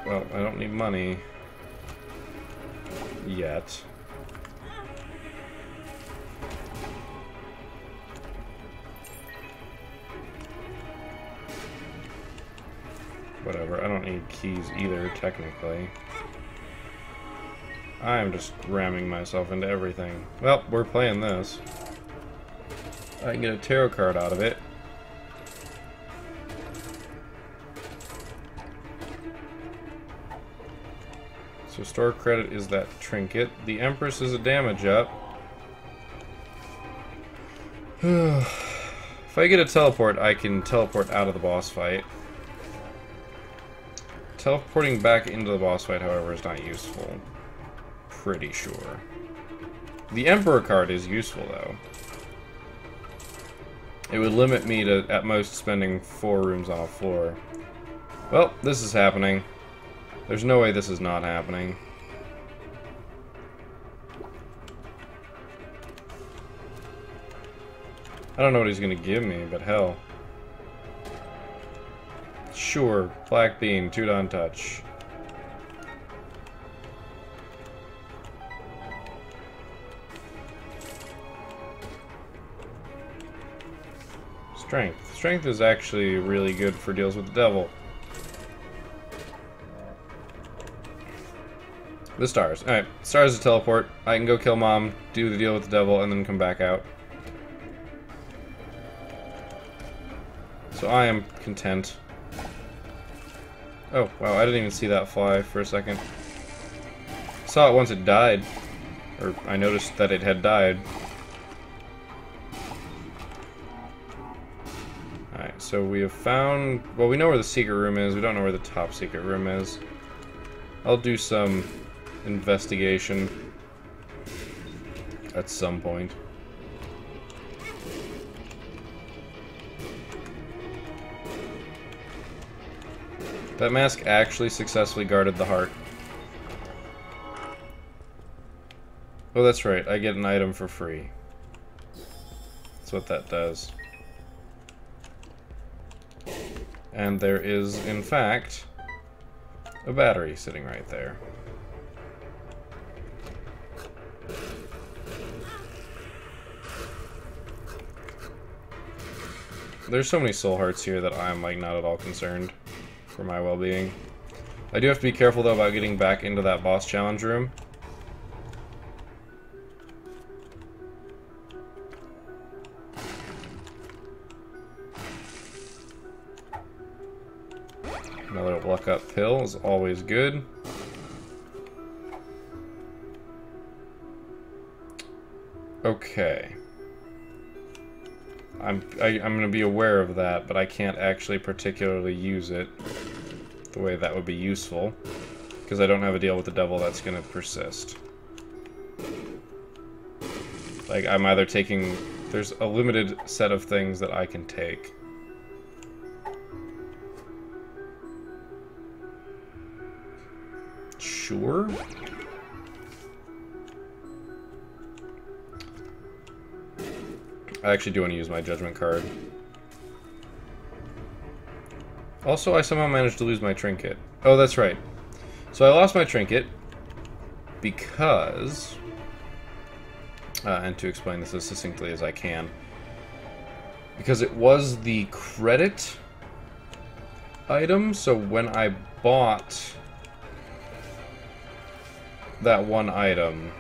Well, I don't need money. Yet. Whatever, I don't need keys either, technically. I'm just ramming myself into everything. Well, we're playing this. I can get a tarot card out of it. So store credit is that trinket. The Empress is a damage up. If I get a teleport, I can teleport out of the boss fight. Teleporting back into the boss fight, however, is not useful. Pretty sure. The Emperor card is useful, though. It would limit me to, at most, spending 4 rooms on a floor. Well, this is happening. There's no way this is not happening. I don't know what he's gonna give me, but hell. Sure, black bean, 2 down touch. Strength. Strength is actually really good for deals with the devil. The stars. Alright, stars to teleport. I can go kill mom, do the deal with the devil, and then come back out. So I am content. Oh, wow, I didn't even see that fly for a second. Saw it once it died. Or, I noticed that it had died. Alright, so we have found... Well, we know where the secret room is. We don't know where the top secret room is. I'll do some investigation at some point. That mask actually successfully guarded the heart. Oh, that's right. I get an item for free. That's what that does. And there is, in fact, a battery sitting right there. There's so many soul hearts here that I'm, like, not at all concerned for my well-being. I do have to be careful, though, about getting back into that boss challenge room. Another luck up pill is always good. Okay. I'm gonna be aware of that, but I can't actually particularly use it the way that would be useful, because I don't have a deal with the devil that's gonna persist. Like, I'm either taking... There's a limited set of things that I can take. Sure? I actually do want to use my judgment card. Also, I somehow managed to lose my trinket. Oh, that's right. So I lost my trinket because... and to explain this as succinctly as I can. Because it was the credit item, so when I bought that one item,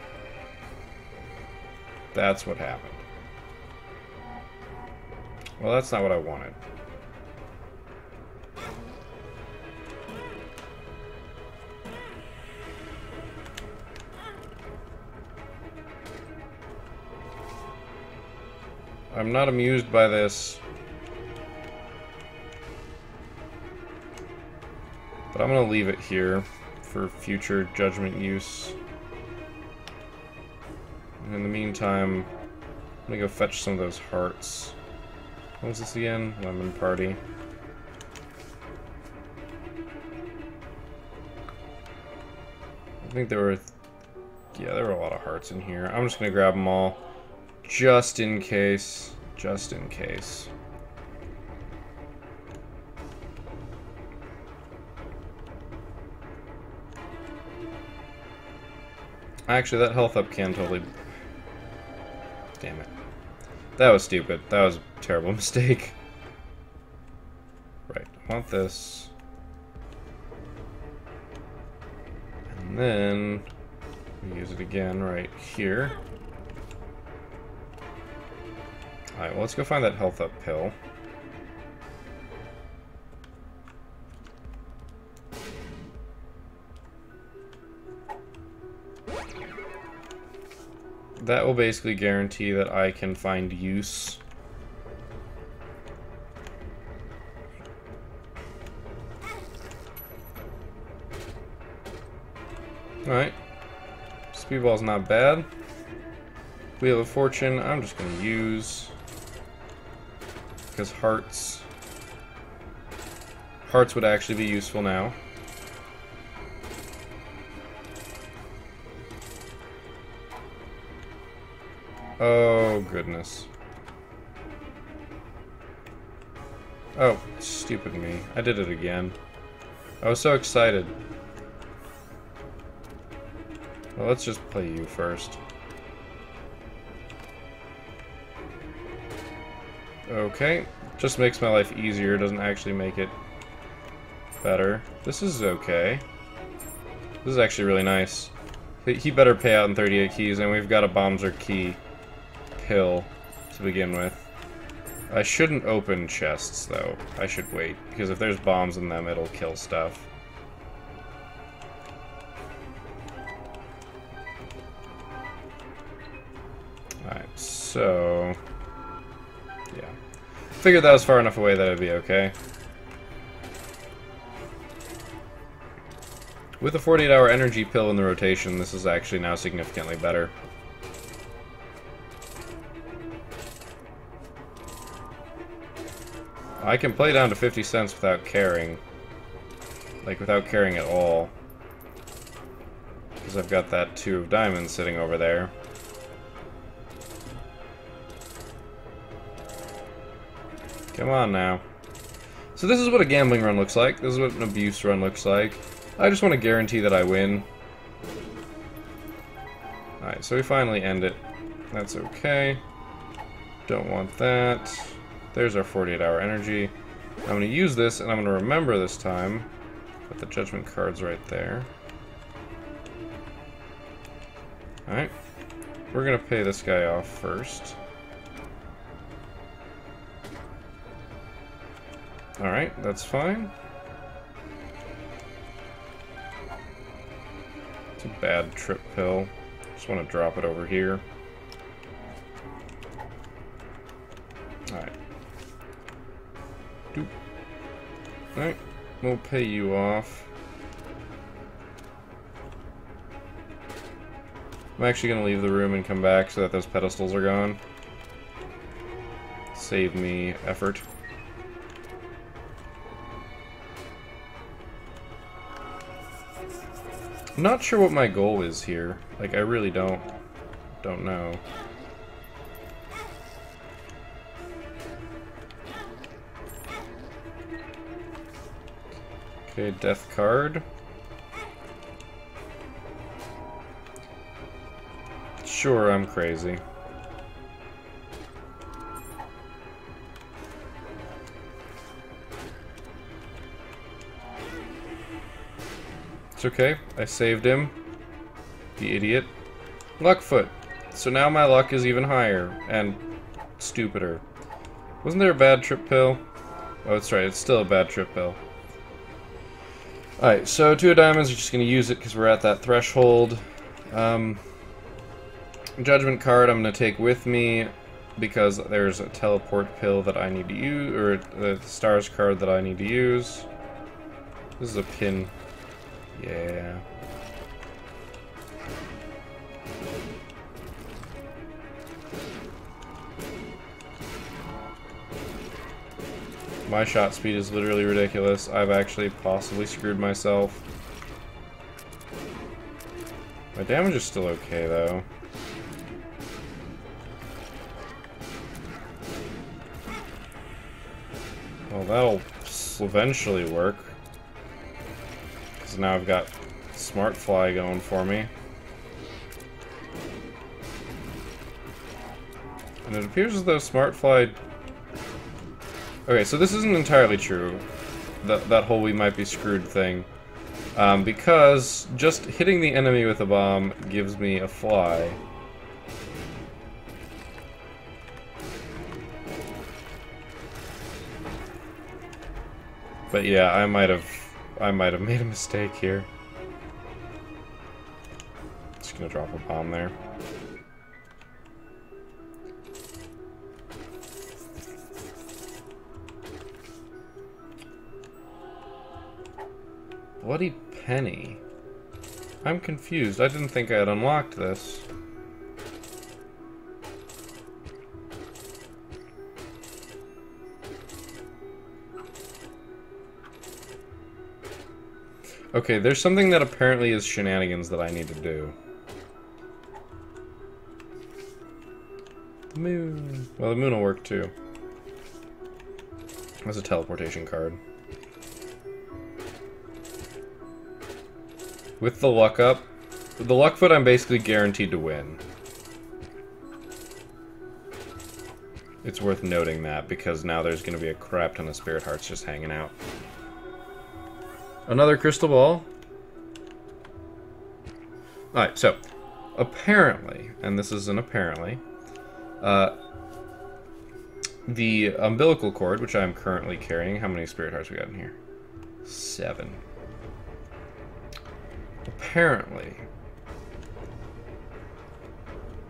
that's what happened. Well, that's not what I wanted. I'm not amused by this. But I'm gonna leave it here for future judgment use. And in the meantime, I'm gonna go fetch some of those hearts. What was this again? Lemon Party. I think there were... yeah, there were a lot of hearts in here. I'm just gonna grab them all. Just in case. Just in case. Actually, that health up can totally... damn it. That was stupid. That was a terrible mistake. Right, I want this. And then... use it again right here. Alright, well, let's go find that health up pill. That will basically guarantee that I can find use. Alright. Speedball's not bad. Wheel of Fortune, I'm just going to use. Because hearts. Hearts would actually be useful now. Oh, goodness. Oh, stupid me. I did it again. I was so excited. Well, let's just play you first. Okay. Just makes my life easier. Doesn't actually make it better. This is okay. This is actually really nice. He better pay out in 38 keys, and we've got a Bombs or Key pill to begin with. I shouldn't open chests though. I should wait, because if there's bombs in them, it'll kill stuff. Alright, so... yeah. Figured that was far enough away that it'd be okay. With a 48-hour energy pill in the rotation, this is actually now significantly better. I can play down to 50 cents without caring. Like, without caring at all. Because I've got that 2 of diamonds sitting over there. Come on now. So this is what a gambling run looks like. This is what an abuse run looks like. I just want to guarantee that I win. Alright, so we finally end it. That's okay. Don't want that. There's our 48-hour energy. I'm going to use this, and I'm going to remember this time. Put the judgment cards right there. Alright. We're going to pay this guy off first. Alright, that's fine. It's a bad trip pill. Just want to drop it over here. Alright. Alright, we'll pay you off. I'm actually going to leave the room and come back so that those pedestals are gone. Save me effort. I'm not sure what my goal is here. Like, I really don't know. Okay, death card. Sure, I'm crazy. It's okay. I saved him. The idiot. Luckfoot. So now my luck is even higher and stupider. Wasn't there a bad trip pill? Oh, that's right. It's still a bad trip pill. Alright, so 2 of diamonds, we're just going to use it because we're at that threshold. Judgment card I'm going to take with me because there's a teleport pill that I need to use, or the stars card that I need to use. This is a pin Yeah. My shot speed is literally ridiculous. I've actually possibly screwed myself. My damage is still okay, though. Well, that'll eventually work. Because now I've got Smartfly going for me. And it appears as though Smartfly... Okay, so this isn't entirely true, that whole we might be screwed thing. Because just hitting the enemy with a bomb gives me a fly. But yeah, I might have made a mistake here. Just gonna drop a bomb there. Bloody penny. I'm confused. I didn't think I had unlocked this. Okay, there's something that apparently is shenanigans that I need to do. The moon. Well, the moon will work too. That's a teleportation card. With the luck up, the luck foot, I'm basically guaranteed to win. It's worth noting that, because now there's going to be a crap ton of Spirit Hearts just hanging out. Another crystal ball. Alright, so, apparently, and this is an apparently, the umbilical cord, which I'm currently carrying, how many Spirit Hearts we got in here? 7. Apparently.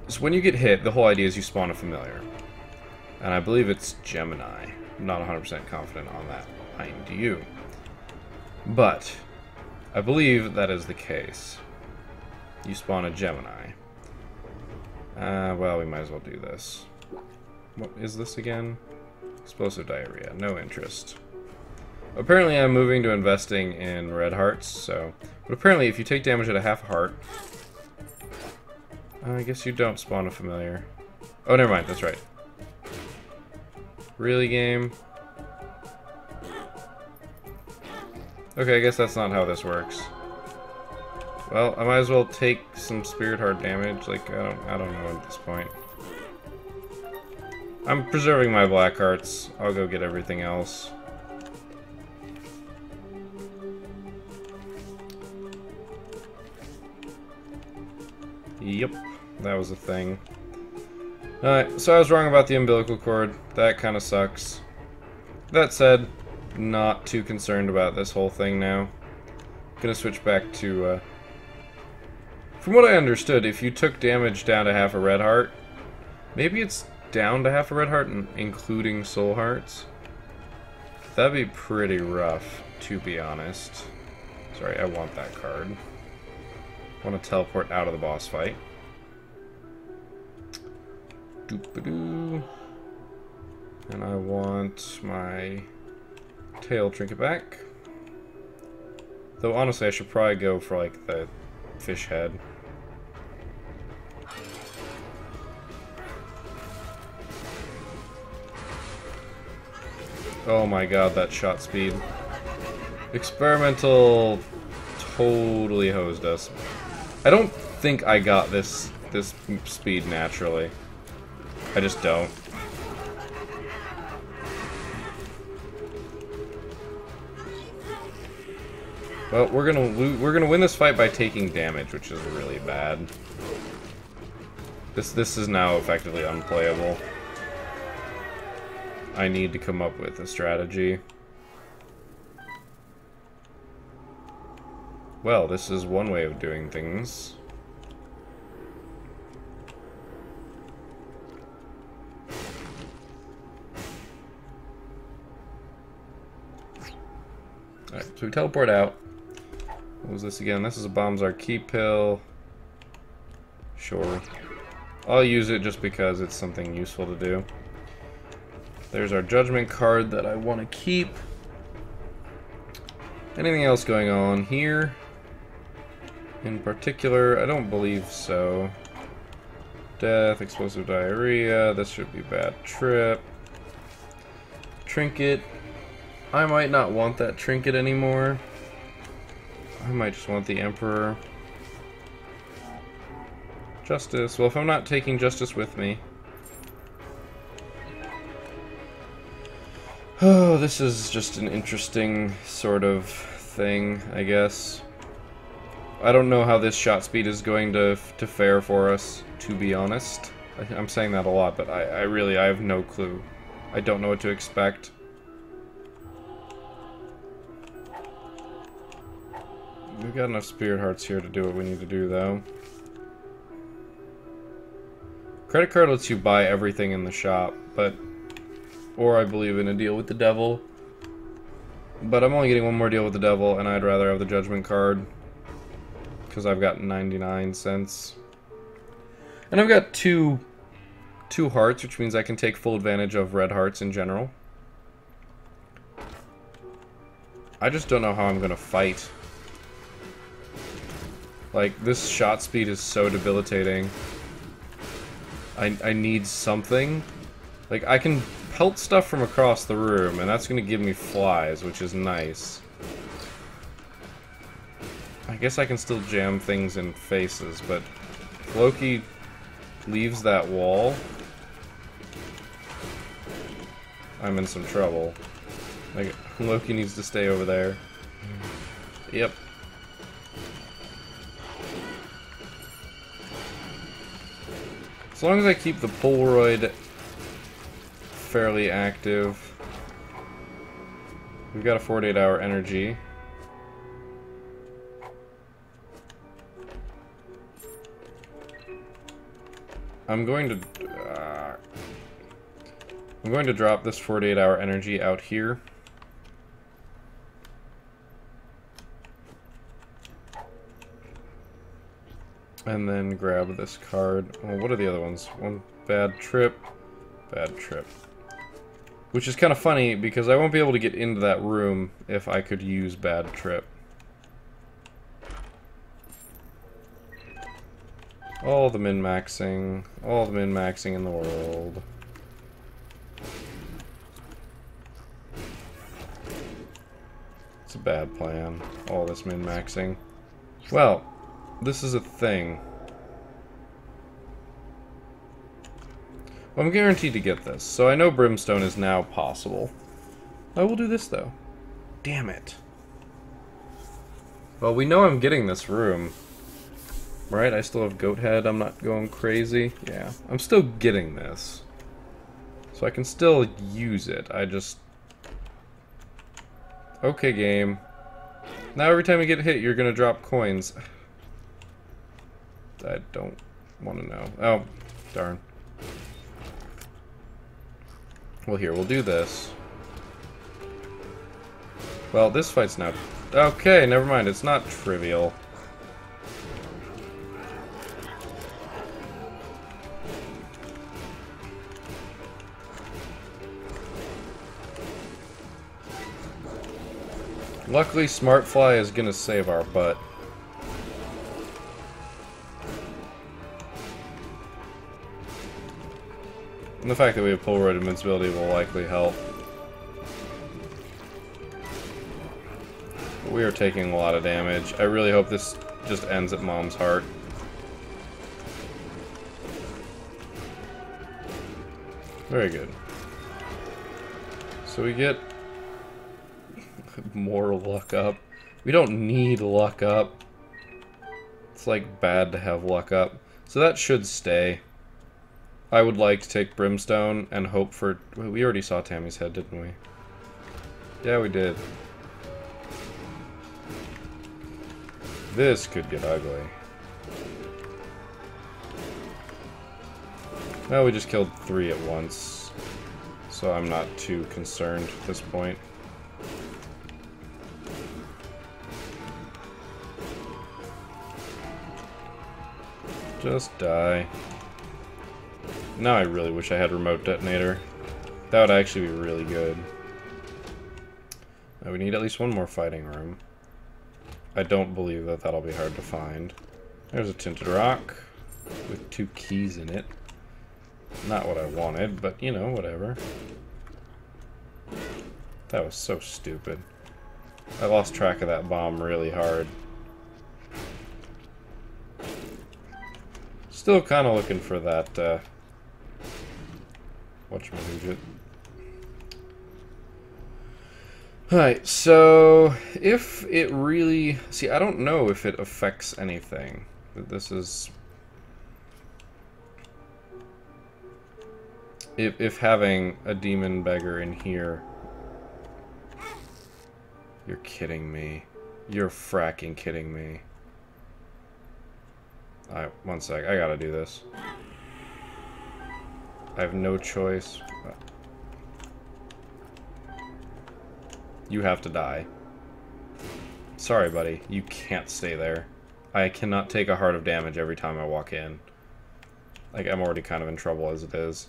So when you get hit, the whole idea is you spawn a familiar. And I believe it's Gemini. I'm not 100% confident on that. I am to you. But I believe that is the case. You spawn a Gemini. Well, we might as well do this. What is this again? Explosive diarrhea. No interest. Apparently I'm moving to investing in red hearts, so... But apparently if you take damage at a half heart... I guess you don't spawn a familiar. Oh, never mind, that's right. Really, game? Okay, I guess that's not how this works. Well, I might as well take some Spirit Heart damage. Like, I don't know at this point. I'm preserving my black hearts. I'll go get everything else. Yep, that was a thing. Alright, so I was wrong about the umbilical cord. That kind of sucks. That said, not too concerned about this whole thing now. I'm gonna switch back to... From what I understood, if you took damage down to half a red heart... Maybe it's down to half a red heart, including soul hearts? That'd be pretty rough, to be honest. Sorry, I want that card. Want to teleport out of the boss fight. Doop-a-doo. And I want my tail trinket back. Though honestly, I should probably go for like the fish head. Oh my god, that shot speed. Experimental totally hosed us. I don't think I got this speed naturally. I just don't. Well, we're gonna win this fight by taking damage, which is really bad. This is now effectively unplayable. I need to come up with a strategy. Well, this is one way of doing things. Alright, so we teleport out. What was this again? This is a Bombs or Key pill. Sure. I'll use it just because it's something useful to do. There's our Judgment card that I want to keep. Anything else going on here? In particular, I don't believe so. Death, explosive diarrhea, this should be bad trip. Trinket. I might not want that trinket anymore. I might just want the Emperor. Justice. Well, if I'm not taking Justice with me. Oh, this is just an interesting sort of thing, I guess. I don't know how this shot speed is going to fare for us, to be honest. I'm saying that a lot, but I really have no clue. I don't know what to expect. We've got enough Spirit Hearts here to do what we need to do, though. Credit card lets you buy everything in the shop, but... Or I believe in a deal with the devil. But I'm only getting one more deal with the devil, and I'd rather have the Judgment card. Because I've got 99 cents. And I've got two hearts, which means I can take full advantage of red hearts in general. I just don't know how I'm going to fight. Like, this shot speed is so debilitating. I need something. Like, I can pelt stuff from across the room, and that's going to give me flies, which is nice. I guess I can still jam things in faces, but Loki leaves that wall, I'm in some trouble. Like, Loki needs to stay over there. Yep. As long as I keep the Polaroid fairly active. We've got a 48 hour energy. I'm going to drop this 48 hour energy out here. And then grab this card. Well, what are the other ones? One bad trip. Bad trip. Which is kind of funny, because I won't be able to get into that room if I could use Bad Trip. All the min-maxing. All the min-maxing in the world. It's a bad plan. All this min-maxing. Well, this is a thing. I'm guaranteed to get this, so I know Brimstone is now possible. I will do this, though. Damn it. Well, we know I'm getting this room. Right? I still have Goat Head. I'm not going crazy. Yeah. I'm still getting this. So I can still use it. I just... Okay, game. Now every time you get hit, you're going to drop coins. I don't want to know. Oh, darn. Well, here, we'll do this. Well, this fight's not... Okay, never mind, it's not trivial. Luckily, Smartfly is gonna save our butt. And the fact that we have Polaroid invincibility will likely help. But we are taking a lot of damage. I really hope this just ends at Mom's heart. Very good. So we get more luck up. We don't need luck up. It's like bad to have luck up. So that should stay. I would like to take Brimstone and hope for... We already saw Tammy's Head, didn't we? Yeah, we did. This could get ugly. Well, we just killed three at once, so I'm not too concerned at this point. Just die. Now I really wish I had remote detonator. That would actually be really good. Now we need at least one more fighting room. I don't believe that that'll be hard to find. There's a tinted rock with 2 keys in it. Not what I wanted, but you know, whatever. That was so stupid. I lost track of that bomb really hard. Still kind of looking for that, whatchamajit. Alright, so if it really... See, I don't know if it affects anything. This is... If having a demon beggar in here... You're kidding me. You're fracking kidding me. Alright, one sec. I gotta do this. I have no choice. You have to die. Sorry, buddy. You can't stay there. I cannot take a heart of damage every time I walk in. Like, I'm already kind of in trouble as it is.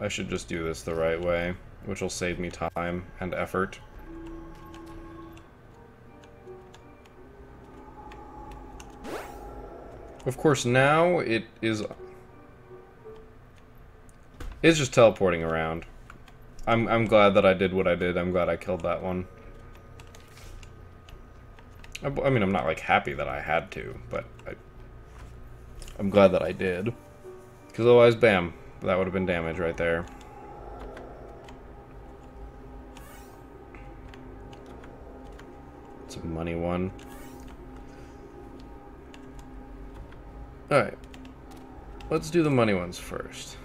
I should just do this the right way, which will save me time and effort. Of course, now it is... It's just teleporting around. I'm glad that I did what I did. I'm glad I killed that one. I mean, I'm not, like, happy that I had to, but I'm glad that I did. Because otherwise, bam. That would have been damage right there. It's a money one. Alright. Let's do the money ones first.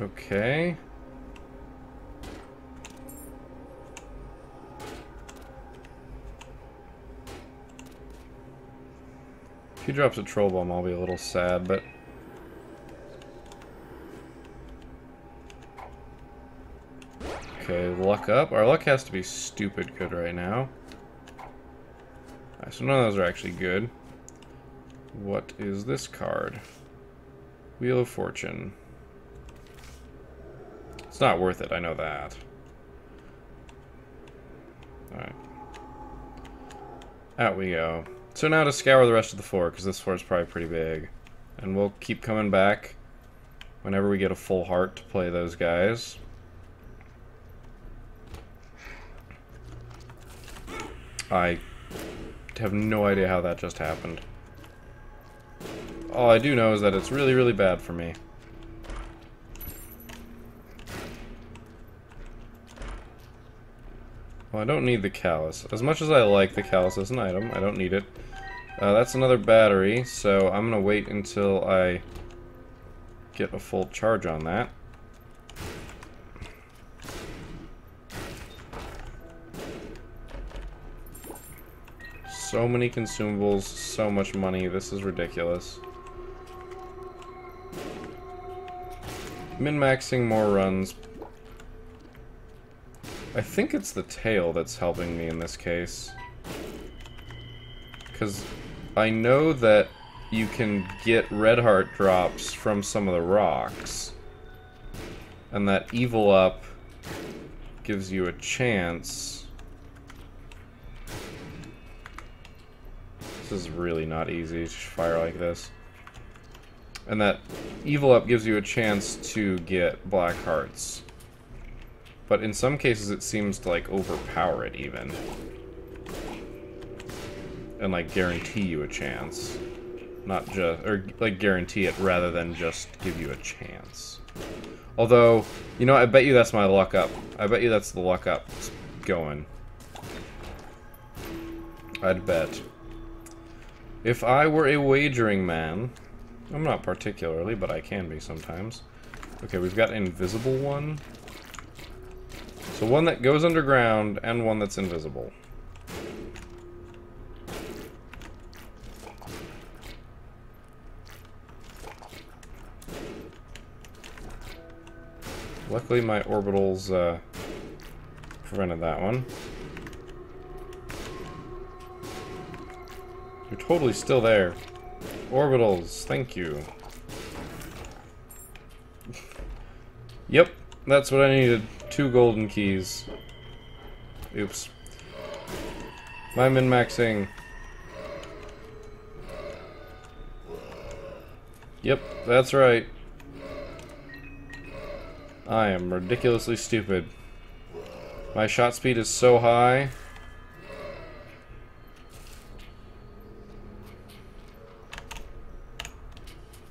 Okay. If he drops a troll bomb, I'll be a little sad, but... Okay, luck up. Our luck has to be stupid good right now. Alright, so none of those are actually good. What is this card? Wheel of Fortune. It's not worth it, I know that. Alright. Out we go. So now to scour the rest of the floor, because this floor is probably pretty big. And we'll keep coming back whenever we get a full heart to play those guys. I have no idea how that just happened. All I do know is that it's really, really bad for me. Well, I don't need the callus. As much as I like the callus as an item, I don't need it. That's another battery, so I'm gonna wait until I get a full charge on that. So many consumables, so much money, this is ridiculous. Min-maxing more runs. I think it's the tail that's helping me in this case. Because I know that you can get Red Heart drops from some of the rocks. And that Evil Up gives you a chance. This is really not easy to fire like this. And that Evil Up gives you a chance to get Black Hearts. But in some cases it seems to, like, overpower it even. And, like, guarantee you a chance. Not just, or, like, guarantee it rather than just give you a chance. Although, you know, I bet you that's my luck up. I bet you that's the luck up going. I'd bet. If I were a wagering man, I'm not particularly, but I can be sometimes. Okay, we've got invisible one. So one that goes underground and one that's invisible. Luckily my orbitals prevented that one. You're totally still there. Orbitals, thank you. Yep, that's what I needed. 2 golden keys. Oops. My min-maxing. Yep, that's right. I am ridiculously stupid. My shot speed is so high.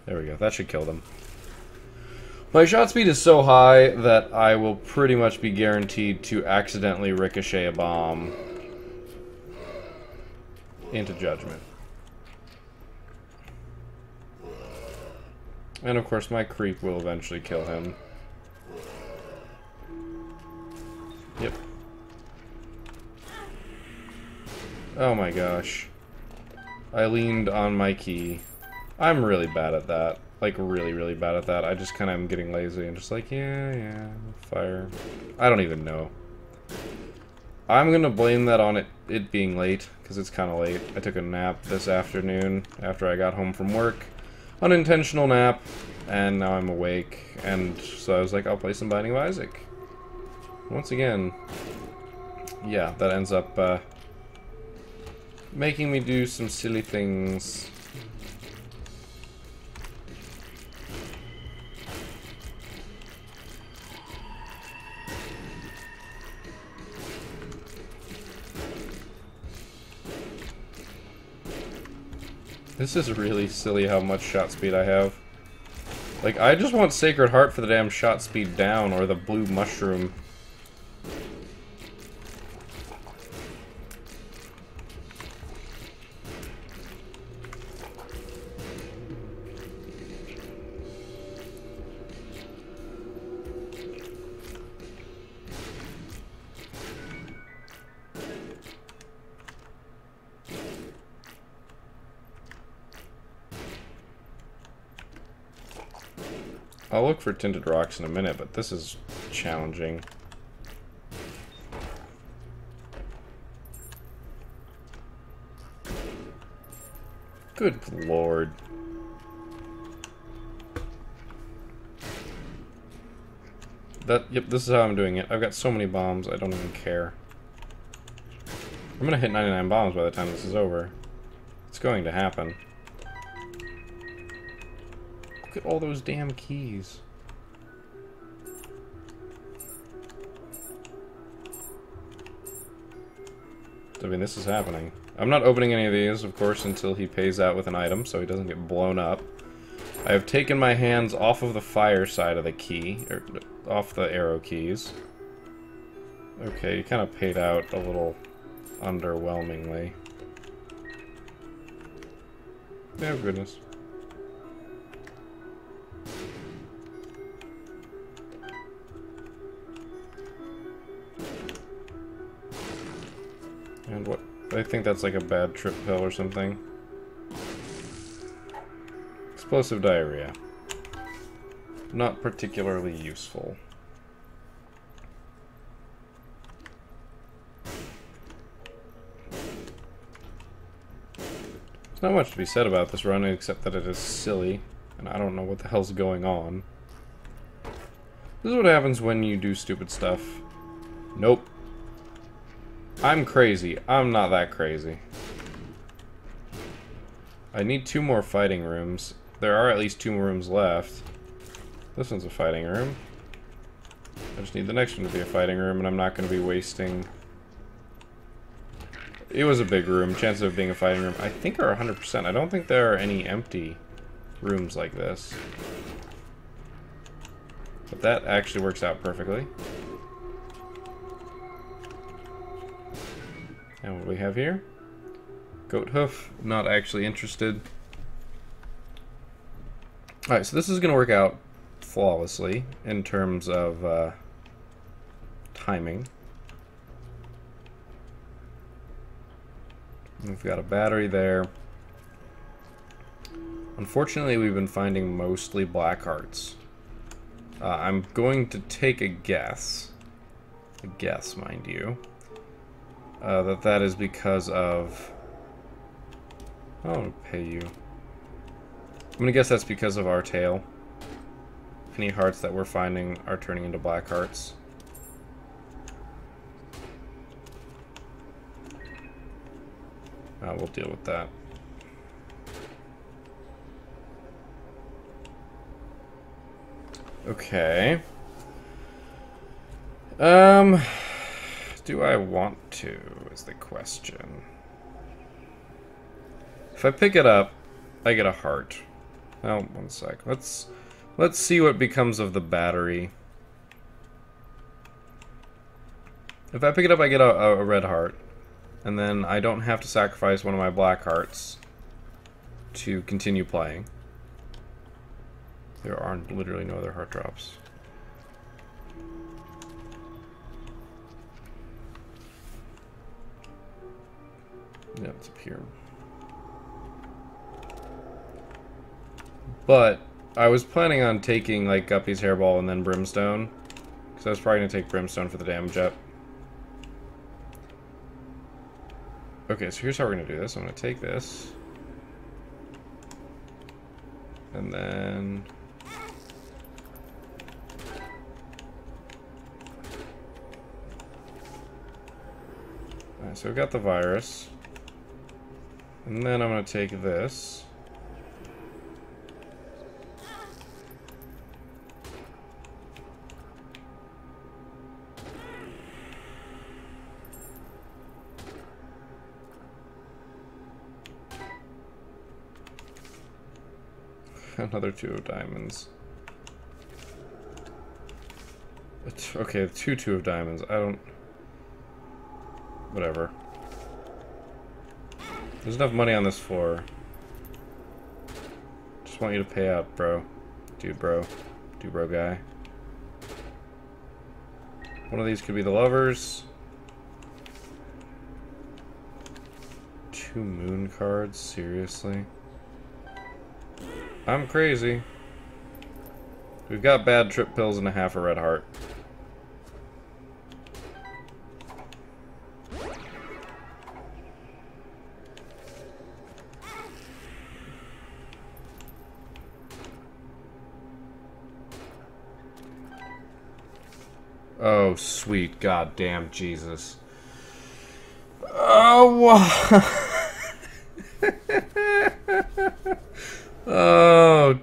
There we go, that should kill them. My shot speed is so high that I will pretty much be guaranteed to accidentally ricochet a bomb into Judgment. And of course my creep will eventually kill him. Yep. Oh my gosh. I leaned on my key. I'm really bad at that. Like, really, really bad at that. I just kind of am getting lazy and just like, yeah, fire. I don't even know. I'm gonna blame that on it being late, because it's kind of late. I took a nap this afternoon after I got home from work. Unintentional nap, and now I'm awake, and so I was like, I'll play some Binding of Isaac. Once again, yeah, that ends up making me do some silly things. This is really silly how much shot speed I have. Like, I just want Sacred Heart for the damn shot speed down, or the blue mushroom. I'll look for Tinted Rocks in a minute, but this is challenging. Good lord. Yep, this is how I'm doing it. I've got so many bombs, I don't even care. I'm gonna hit 99 bombs by the time this is over. It's going to happen. Look at all those damn keys. I mean, this is happening. I'm not opening any of these, of course, until he pays out with an item, so he doesn't get blown up. I have taken my hands off of the fire side of the key, or off the arrow keys. Okay, you kind of paid out a little underwhelmingly. Oh, goodness. I think that's like a bad trip pill or something. Explosive diarrhea. Not particularly useful. There's not much to be said about this run except that it is silly, and I don't know what the hell's going on. This is what happens when you do stupid stuff. Nope. I'm crazy. I'm not that crazy. I need 2 more fighting rooms. There are at least 2 more rooms left. This one's a fighting room. I just need the next one to be a fighting room, and I'm not going to be wasting... It was a big room. Chances of being a fighting room, I think, are 100%. I don't think there are any empty rooms like this. But that actually works out perfectly. And what do we have here? Goat hoof. Not actually interested. Alright, so this is going to work out flawlessly in terms of timing. We've got a battery there. Unfortunately, we've been finding mostly black hearts. I'm going to take a guess. A guess, mind you. That is because of... I'll pay you. I'm gonna guess that's because of our tail. Any hearts that we're finding are turning into black hearts. We'll deal with that. Okay. Do I want to, is the question. If I pick it up, I get a heart. Oh, one sec. Let's see what becomes of the battery. If I pick it up, I get a red heart. And then I don't have to sacrifice one of my black hearts to continue playing. There are literally no other heart drops. Yeah, it's up here. But I was planning on taking like Guppy's Hairball and then Brimstone, because I was probably gonna take Brimstone for the damage up. Okay, so here's how we're gonna do this. I'm gonna take this, and then all right, so we've got the virus, and then I'm gonna take this. Another 2 of diamonds. Okay, 2 2 of diamonds. I don't... Whatever. There's enough money on this floor. Just want you to pay up, bro. Dude, bro. Dude, bro guy. One of these could be the lovers. 2 moon cards? Seriously? I'm crazy. We've got bad trip pills and a half a red heart. Oh, sweet goddamn Jesus. Oh, wow. Oh,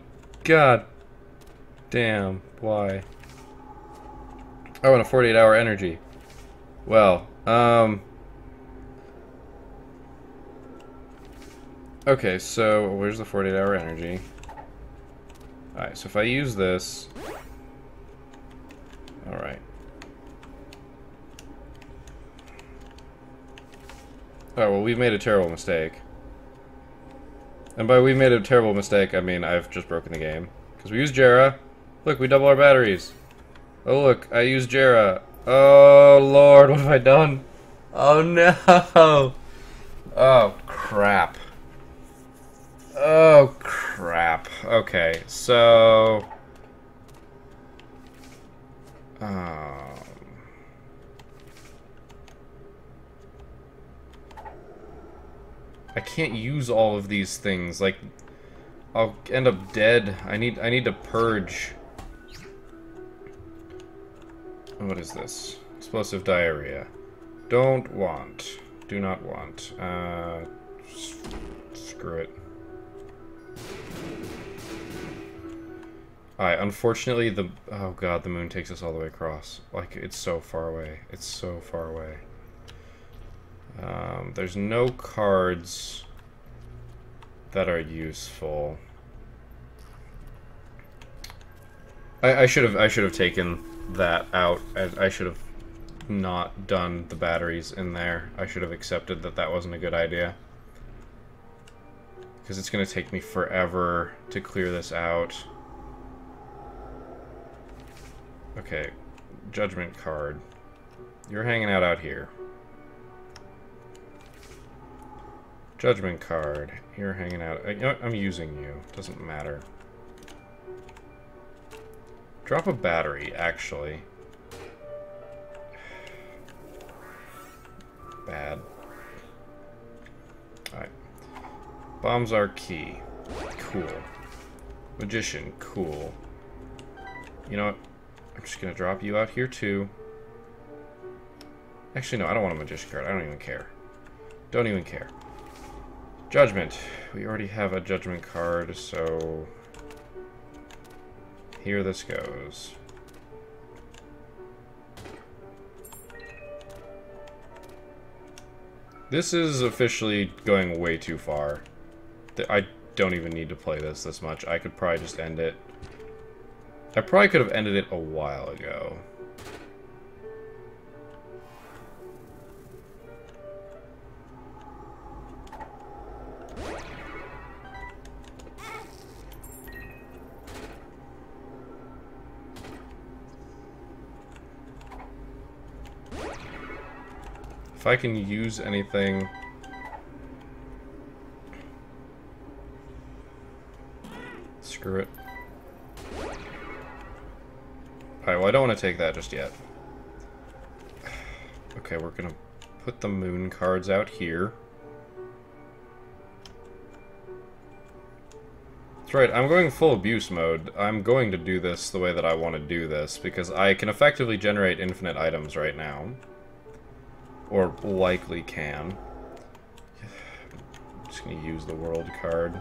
god damn, why? I want a 48-hour energy. Well, okay, so where's the 48-hour energy? Alright, so if I use this... Alright. Alright, well, we've made a terrible mistake. And by we made a terrible mistake, I mean I've just broken the game. Because we use Jera. Look, we double our batteries. Oh look, I use Jera. Oh lord, what have I done? Oh no! Oh crap. Oh crap. Okay, so... I can't use all of these things, like I'll end up dead. I need to purge. What is this? Explosive diarrhea. Don't want. Do not want. Screw it. Alright, unfortunately the... Oh god, the moon takes us all the way across. Like, it's so far away. It's so far away. There's no cards that are useful. I should have taken that out. I should have not done the batteries in there. I should have accepted that that wasn't a good idea, because it's going to take me forever to clear this out. Okay, judgment card. You're hanging out here. Judgment card. You're hanging out. You know what? I'm using you. Doesn't matter. Drop a battery, actually. Bad. Alright. Bombs are key. Cool. Magician, cool. You know what? I'm just gonna drop you out here too. Actually, no, I don't want a magician card. I don't even care. Don't even care. Judgment. We already have a judgment card, so... here this goes. This is officially going way too far. I don't even need to play this much. I could probably just end it. I probably could have ended it a while ago. If I can use anything... screw it. Alright, well I don't want to take that just yet. Okay, we're gonna put the moon cards out here. That's right, I'm going full abuse mode. I'm going to do this the way that I want to do this, because I can effectively generate infinite items right now. Or likely can. I'm just gonna use the world card.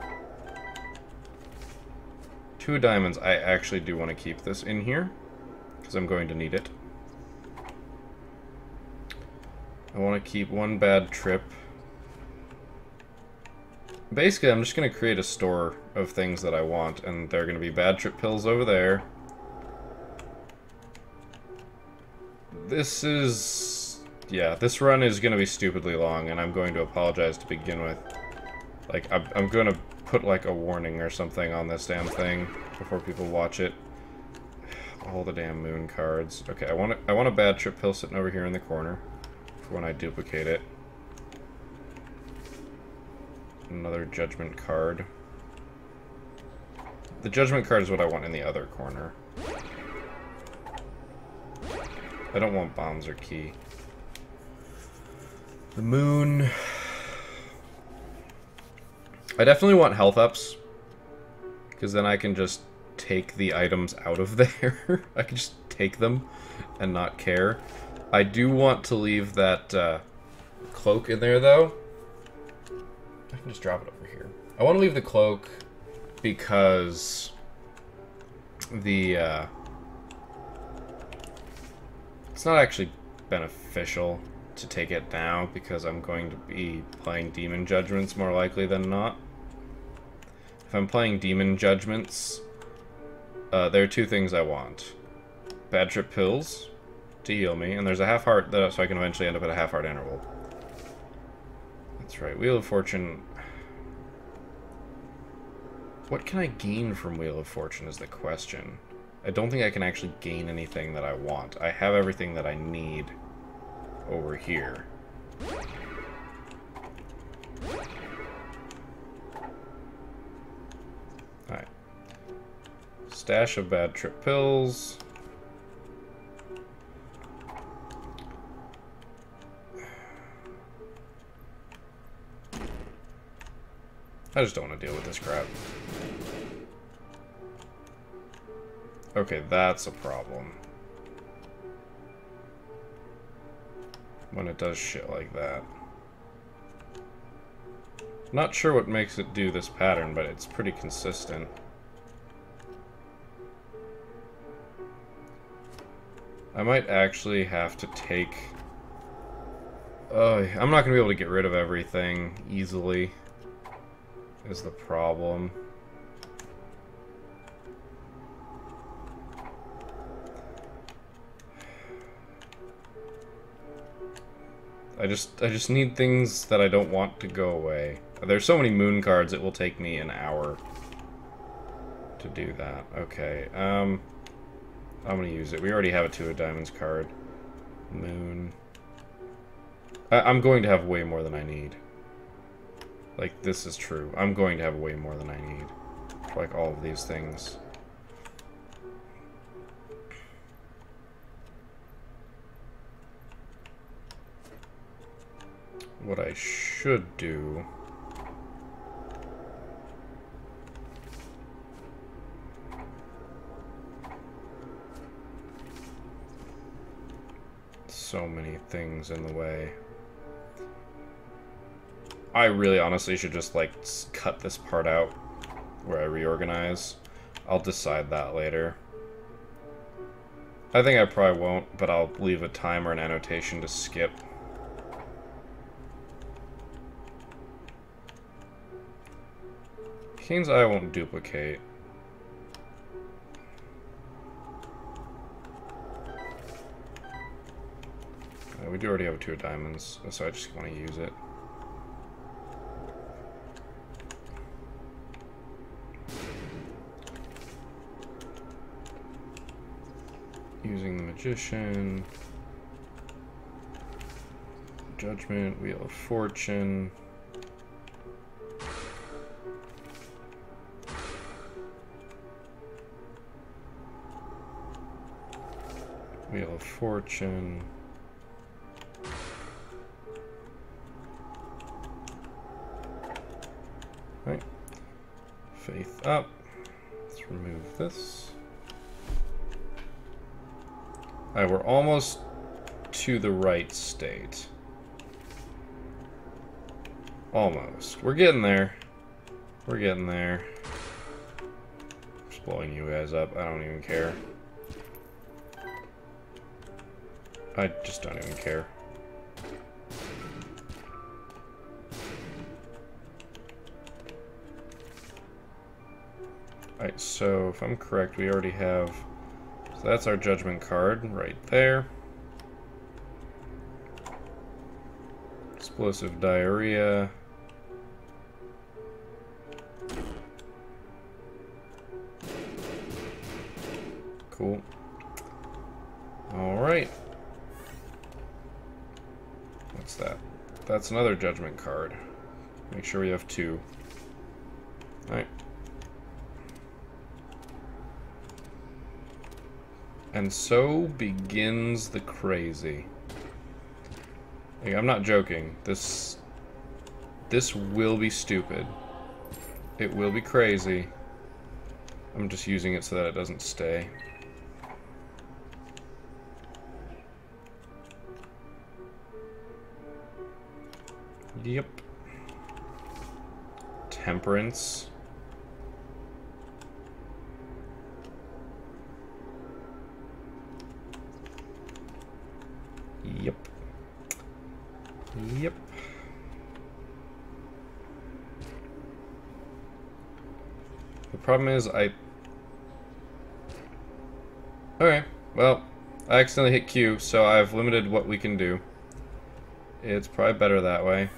2 diamonds. I actually do want to keep this in here, because I'm going to need it. I want to keep 1 bad trip. Basically, I'm just gonna create a store of things that I want, and they're gonna be bad trip pills over there. This is... yeah, this run is going to be stupidly long, and I'm going to apologize to begin with. Like, I'm going to put, like, a warning or something on this damn thing before people watch it. All the damn moon cards. Okay, I want a bad trip pill sitting over here in the corner for when I duplicate it. Another judgment card. The judgment card is what I want in the other corner. I don't want bombs or key. The moon... I definitely want health ups, because then I can just take the items out of there. I can just take them and not care. I do want to leave that cloak in there, though. I can just drop it over here. I want to leave the cloak because the... it's not actually beneficial to take it now, because I'm going to be playing Demon Judgments more likely than not. If I'm playing Demon Judgments, there are 2 things I want. Bad Trip Pills to heal me, and there's a half heart that, so I can eventually end up at a half heart interval. That's right, Wheel of Fortune. What can I gain from Wheel of Fortune is the question. I don't think I can actually gain anything that I want. I have everything that I need over here. Alright. Stash of bad trip pills. I just don't want to deal with this crap. Okay, that's a problem. When it does shit like that. Not sure what makes it do this pattern, but it's pretty consistent. I might actually have to take... I'm not gonna be able to get rid of everything easily, is the problem. I just need things that I don't want to go away. There's so many moon cards, it will take me an hour to do that. Okay, I'm gonna use it. We already have a 2 of diamonds card. Moon. I'm going to have way more than I need. Like, this is true. I'm going to have way more than I need. Like, all of these things. what I should do. So many things in the way. I really honestly should just like cut this part out where I reorganize. I'll decide that later. I think I probably won't, but I'll leave a time or an annotation to skip. King's Eye won't duplicate. We do already have 2 of diamonds, so I just want to use it. Using the Magician, Judgment, Wheel of Fortune. Wheel of Fortune. Right. Faith up. Let's remove this. Alright, we're almost to the right state. Almost. We're getting there. We're getting there. Just blowing you guys up. I don't even care. I just don't even care. Alright, so if I'm correct, we already have... So that's our Judgment card right there. Explosive Diarrhea. Cool. Alright. What's that? That's another Judgment card. Make sure we have 2. Alright. And so begins the crazy. Like, I'm not joking. This will be stupid. It will be crazy. I'm just using it so that it doesn't stay. Yep. Temperance. Yep. Yep. The problem is Okay, well, I accidentally hit Q, so I've limited what we can do. It's probably better that way.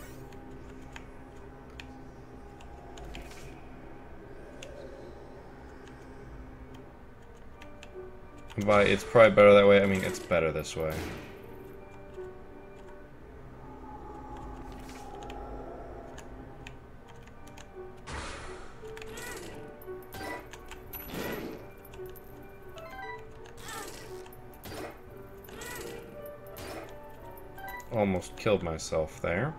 By it's probably better that way, I mean it's better this way. Almost killed myself there.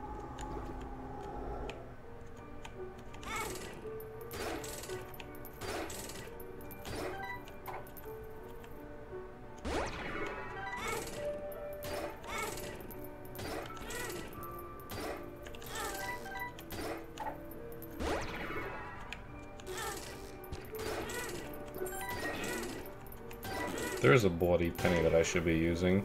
There's a bloody penny that I should be using.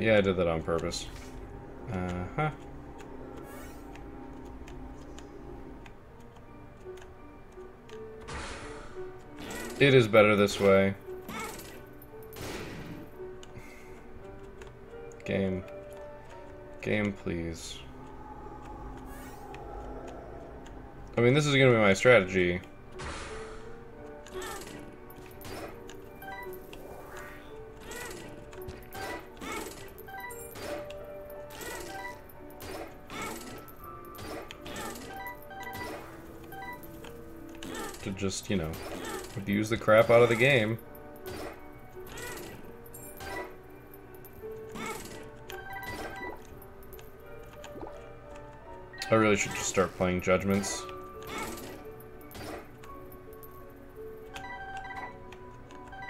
Yeah, I did that on purpose. Uh-huh. It is better this way. Game. Game, please. I mean, this is gonna be my strategy. to just, you know, abuse the crap out of the game. I really should just start playing Judgments.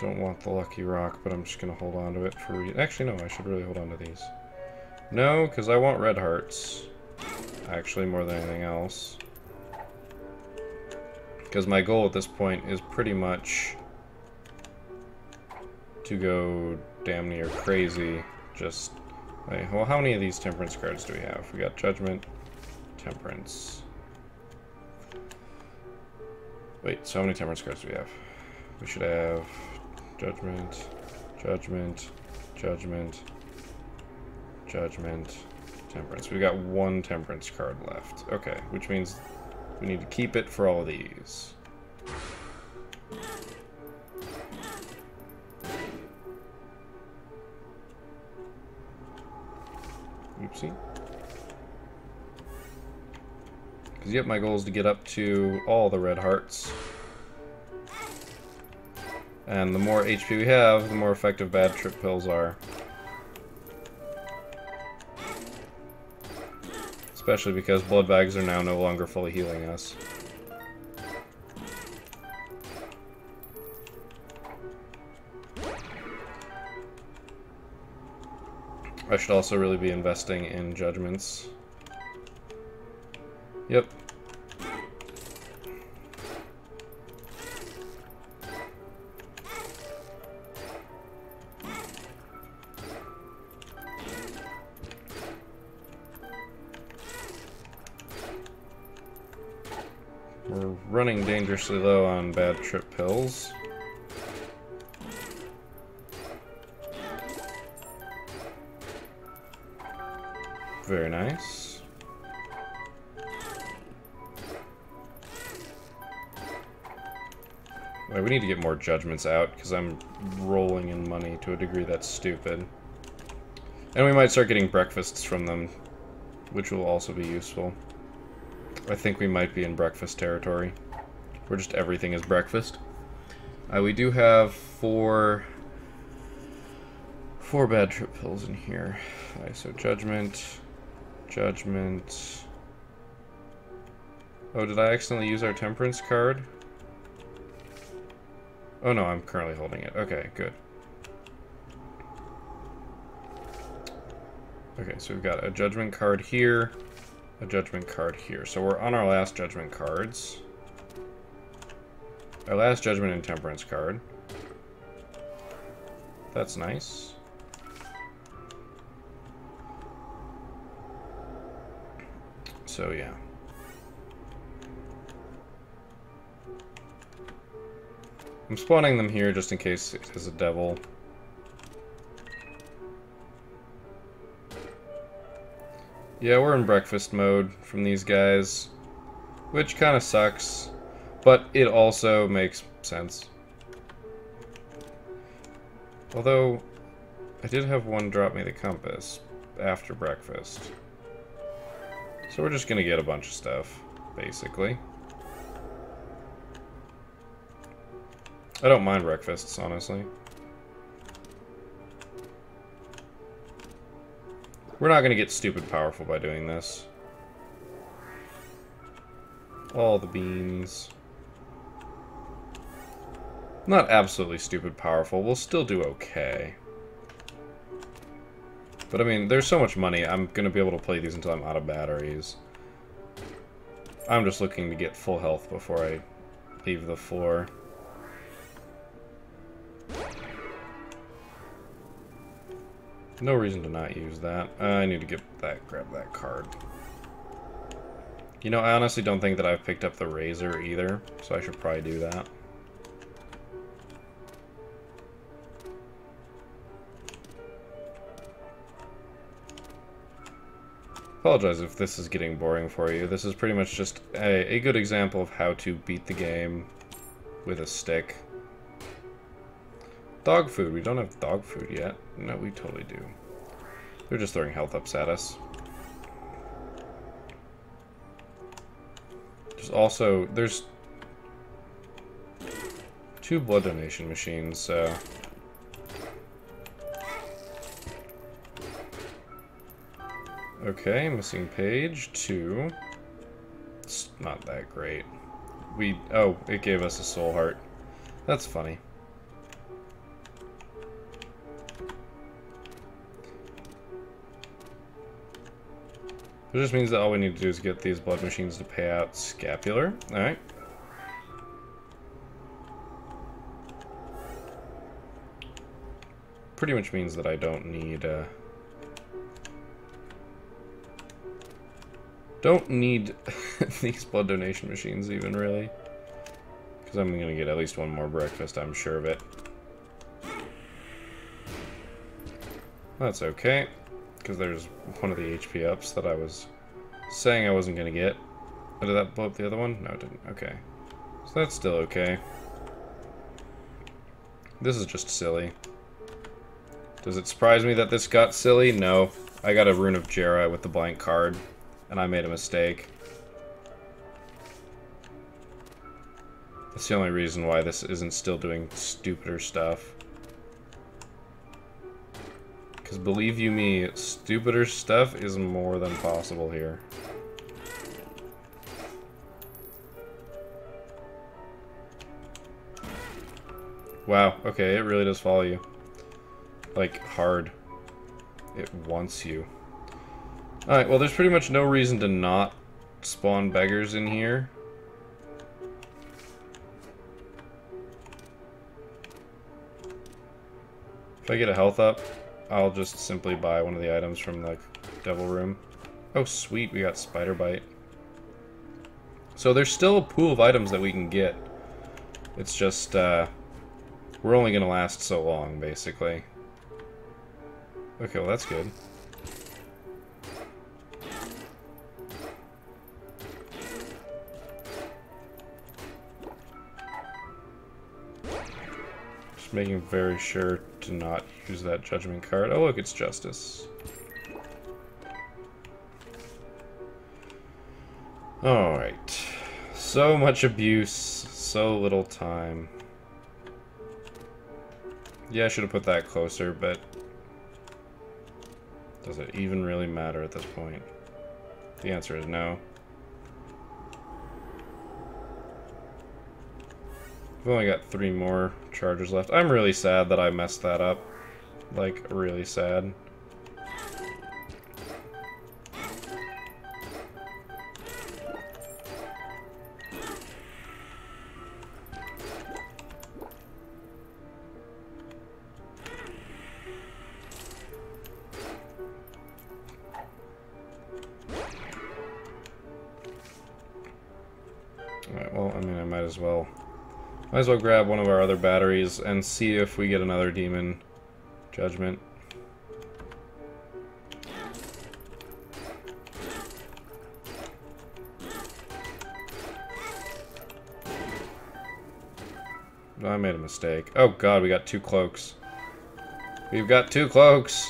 Don't want the Lucky Rock, but I'm just gonna hold on to it for reason. Actually, no, I should really hold on to these. No, because I want Red Hearts. Actually, more than anything else. Because my goal at this point is pretty much to go damn near crazy. Just, wait, well, how many of these Temperance cards do we have? We got Judgment, Temperance. Wait, so how many Temperance cards do we have? We should have Judgment, Judgment, Judgment, Judgment, Temperance. We've got one Temperance card left. Okay, which means we need to keep it for all of these. Oopsie. Because, yep, my goal is to get up to all the Red Hearts. And the more HP we have, the more effective bad trip pills are. Especially because blood bags are now no longer fully healing us. I should also really be investing in Judgments. Yep. Running dangerously low on bad trip pills. Very nice. Wait, we need to get more Judgments out because I'm rolling in money to a degree that's stupid. And we might start getting breakfasts from them, which will also be useful. I think we might be in breakfast territory. Where just everything is breakfast. We do have four bad trip pills in here. Alright, so Judgment, Judgment. Oh, did I accidentally use our Temperance card? Oh no, I'm currently holding it. Okay, good. Okay, so we've got a Judgment card here, a Judgment card here. So we're on our last Judgment cards. Our last Judgment and Temperance card. That's nice. So yeah. I'm spawning them here just in case it is a devil. Yeah, we're in breakfast mode from these guys, which kind of sucks, but it also makes sense. Although, I did have one drop me the compass after breakfast. So we're just going to get a bunch of stuff, basically. I don't mind breakfasts, honestly. We're not going to get stupid powerful by doing this. All the beans. Not absolutely stupid powerful. We'll still do okay. But I mean, there's so much money. I'm going to be able to play these until I'm out of batteries. I'm just looking to get full health before I leave the floor. No reason to not use that. I need to get that, grab that card. You know, I honestly don't think that I've picked up the razor either, so I should probably do that. Apologize if this is getting boring for you. This is pretty much just a good example of how to beat the game with a stick. Dog food. We don't have dog food yet. No, we totally do. They're just throwing health ups at us. There's also... There's two blood donation machines, so... Okay, missing page, 2. It's not that great. We... Oh, it gave us a soul heart. That's funny. It just means that all we need to do is get these blood machines to pay out Scapular. Alright. Pretty much means that I don't need... Don't need these blood donation machines even, really. Because I'm going to get at least one more breakfast, I'm sure of it. That's okay. Because there's one of the HP ups that I was saying I wasn't going to get. Oh, did that blow up the other one? No, it didn't. Okay. So that's still okay. This is just silly. Does it surprise me that this got silly? No. I got a Rune of Jera with the blank card. And I made a mistake. That's the only reason why this isn't still doing stupider stuff. Because believe you me, stupider stuff is more than possible here. Wow, okay, it really does follow you. Like, hard. It wants you. Alright, well, there's pretty much no reason to not spawn beggars in here. If I get a health up, I'll just simply buy one of the items from the devil room. Oh, sweet, we got spider bite. So there's still a pool of items that we can get. It's just, we're only gonna last so long, basically. Okay, well, that's good. Making very sure to not use that judgment card. Oh look, it's justice. Alright. So much abuse, so little time. Yeah, I should have put that closer, but does it even really matter at this point? The answer is no. We've only got 3 more chargers left. I'm really sad that I messed that up. Like, really sad. Alright, well, I mean, I might as well... Might as well grab one of our other batteries and see if we get another demon judgment. I made a mistake. Oh god, we got 2 cloaks. We've got 2 cloaks!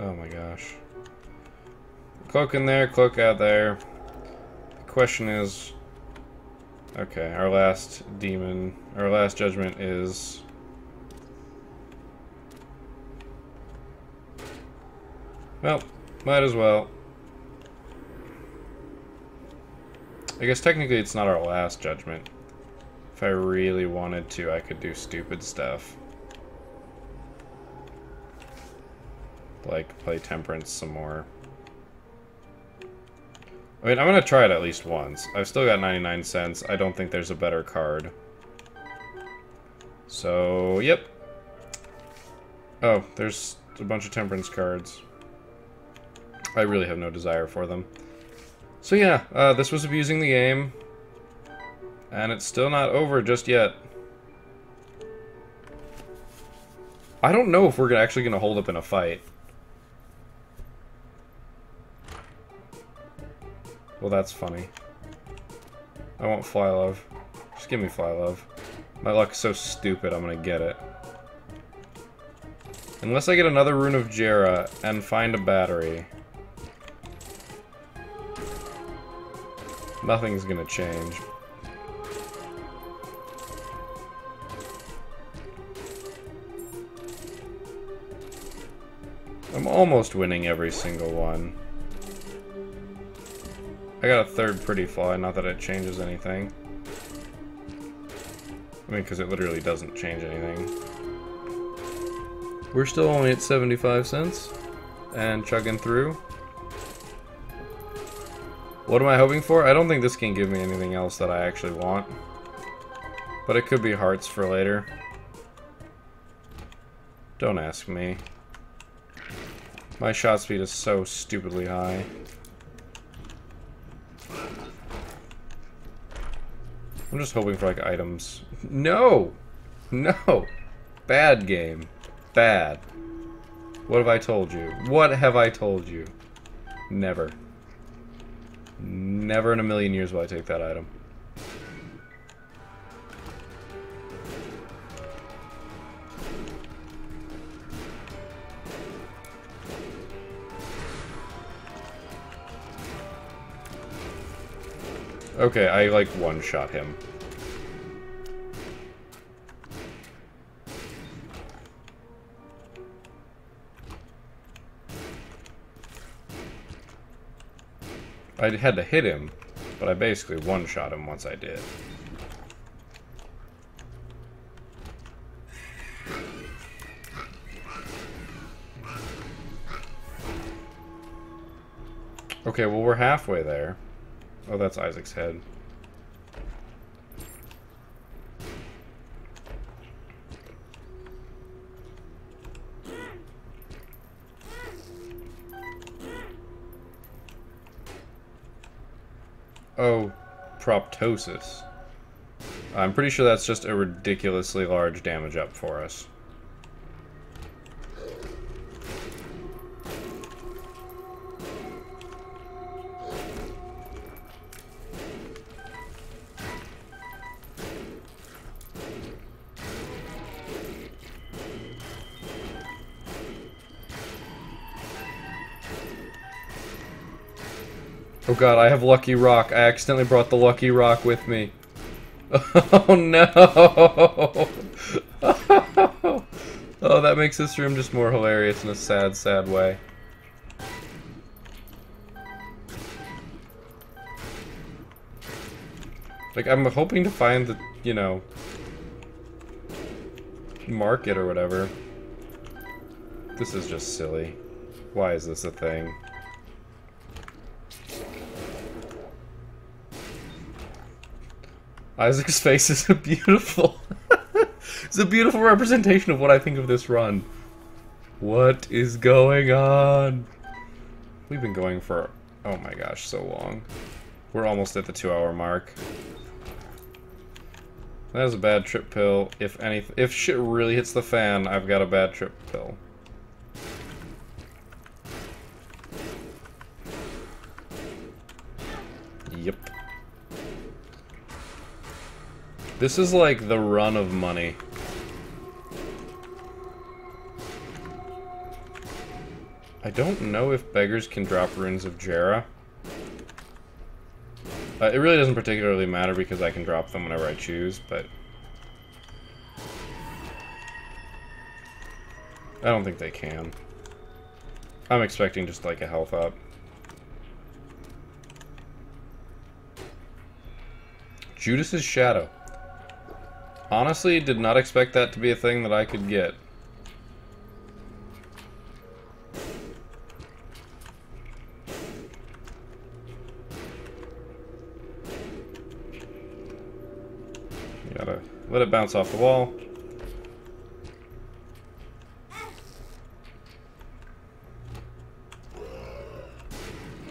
Oh my gosh. Cloak in there, cloak out there. The question is... Okay, our last demon, our last judgment is... Well, might as well. I guess technically it's not our last judgment. If I really wanted to, I could do stupid stuff. Like, play Temperance some more. I mean, I'm gonna try it at least once. I've still got 99 cents. I don't think there's a better card. So, yep. Oh, there's a bunch of temperance cards. I really have no desire for them. So yeah, this was abusing the game. And it's still not over just yet. I don't know if we're actually gonna hold up in a fight. Well, that's funny. I want fly love. Just give me fly love. My luck's so stupid, I'm gonna get it. Unless I get another Rune of Jera and find a battery. Nothing's gonna change. I'm almost winning every single one. I got a third pretty fly, not that it changes anything. I mean, because it literally doesn't change anything. We're still only at 75 cents and chugging through. What am I hoping for? I don't think this can give me anything else that I actually want, but it could be hearts for later. Don't ask me. My shot speed is so stupidly high. I'm just hoping for, like, items. No! No! Bad game. Bad. What have I told you? What have I told you? Never. Never in a million years will I take that item. Okay, I, like, one-shot him. I had to hit him, but I basically one-shot him once I did. Okay, well, we're halfway there. Oh, that's Isaac's head. Oh, proptosis. I'm pretty sure that's just a ridiculously large damage up for us. Oh god, I have Lucky Rock. I accidentally brought the Lucky Rock with me. Oh no! Oh, that makes this room just more hilarious in a sad, sad way. Like, I'm hoping to find the, you know, market or whatever. This is just silly. Why is this a thing? Isaac's face is a beautiful... it's a beautiful representation of what I think of this run. What is going on? We've been going for, oh my gosh, so long. We're almost at the 2-hour mark. That was a bad trip pill. If shit really hits the fan, I've got a bad trip pill. Yep. This is like the run of money. I don't know if beggars can drop runes of Jera. It really doesn't particularly matter because I can drop them whenever I choose, but... I don't think they can. I'm expecting just like a health up. Judas's Shadow. Honestly, did not expect that to be a thing that I could get. You gotta let it bounce off the wall.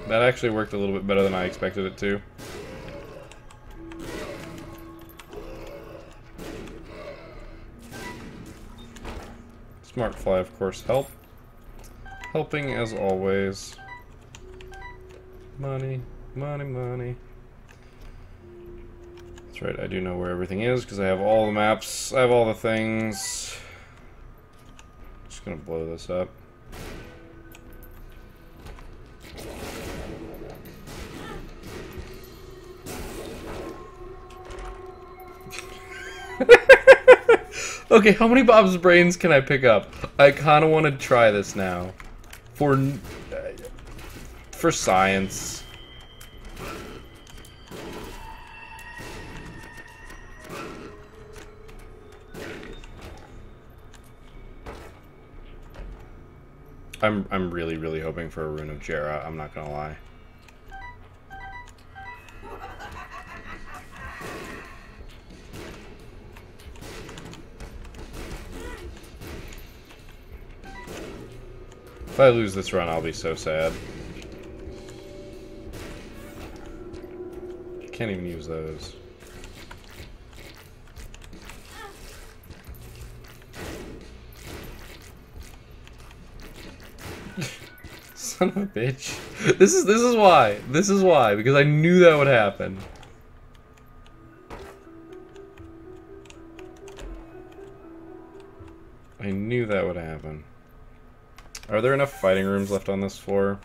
That actually worked a little bit better than I expected it to. Smartfly, of course, helping as always. Money, money, money. That's right, I do know where everything is because I have all the maps, I have all the things. I'm just gonna blow this up. Okay, how many Bob's Brains can I pick up? I kinda wanna try this now. For science. I'm really, really hoping for a Rune of Jera, I'm not gonna lie. If I lose this run, I'll be so sad. Can't even use those. Son of a bitch. This is why. This is why, because I knew that would happen. I knew that would happen. Are there enough fighting rooms left on this floor?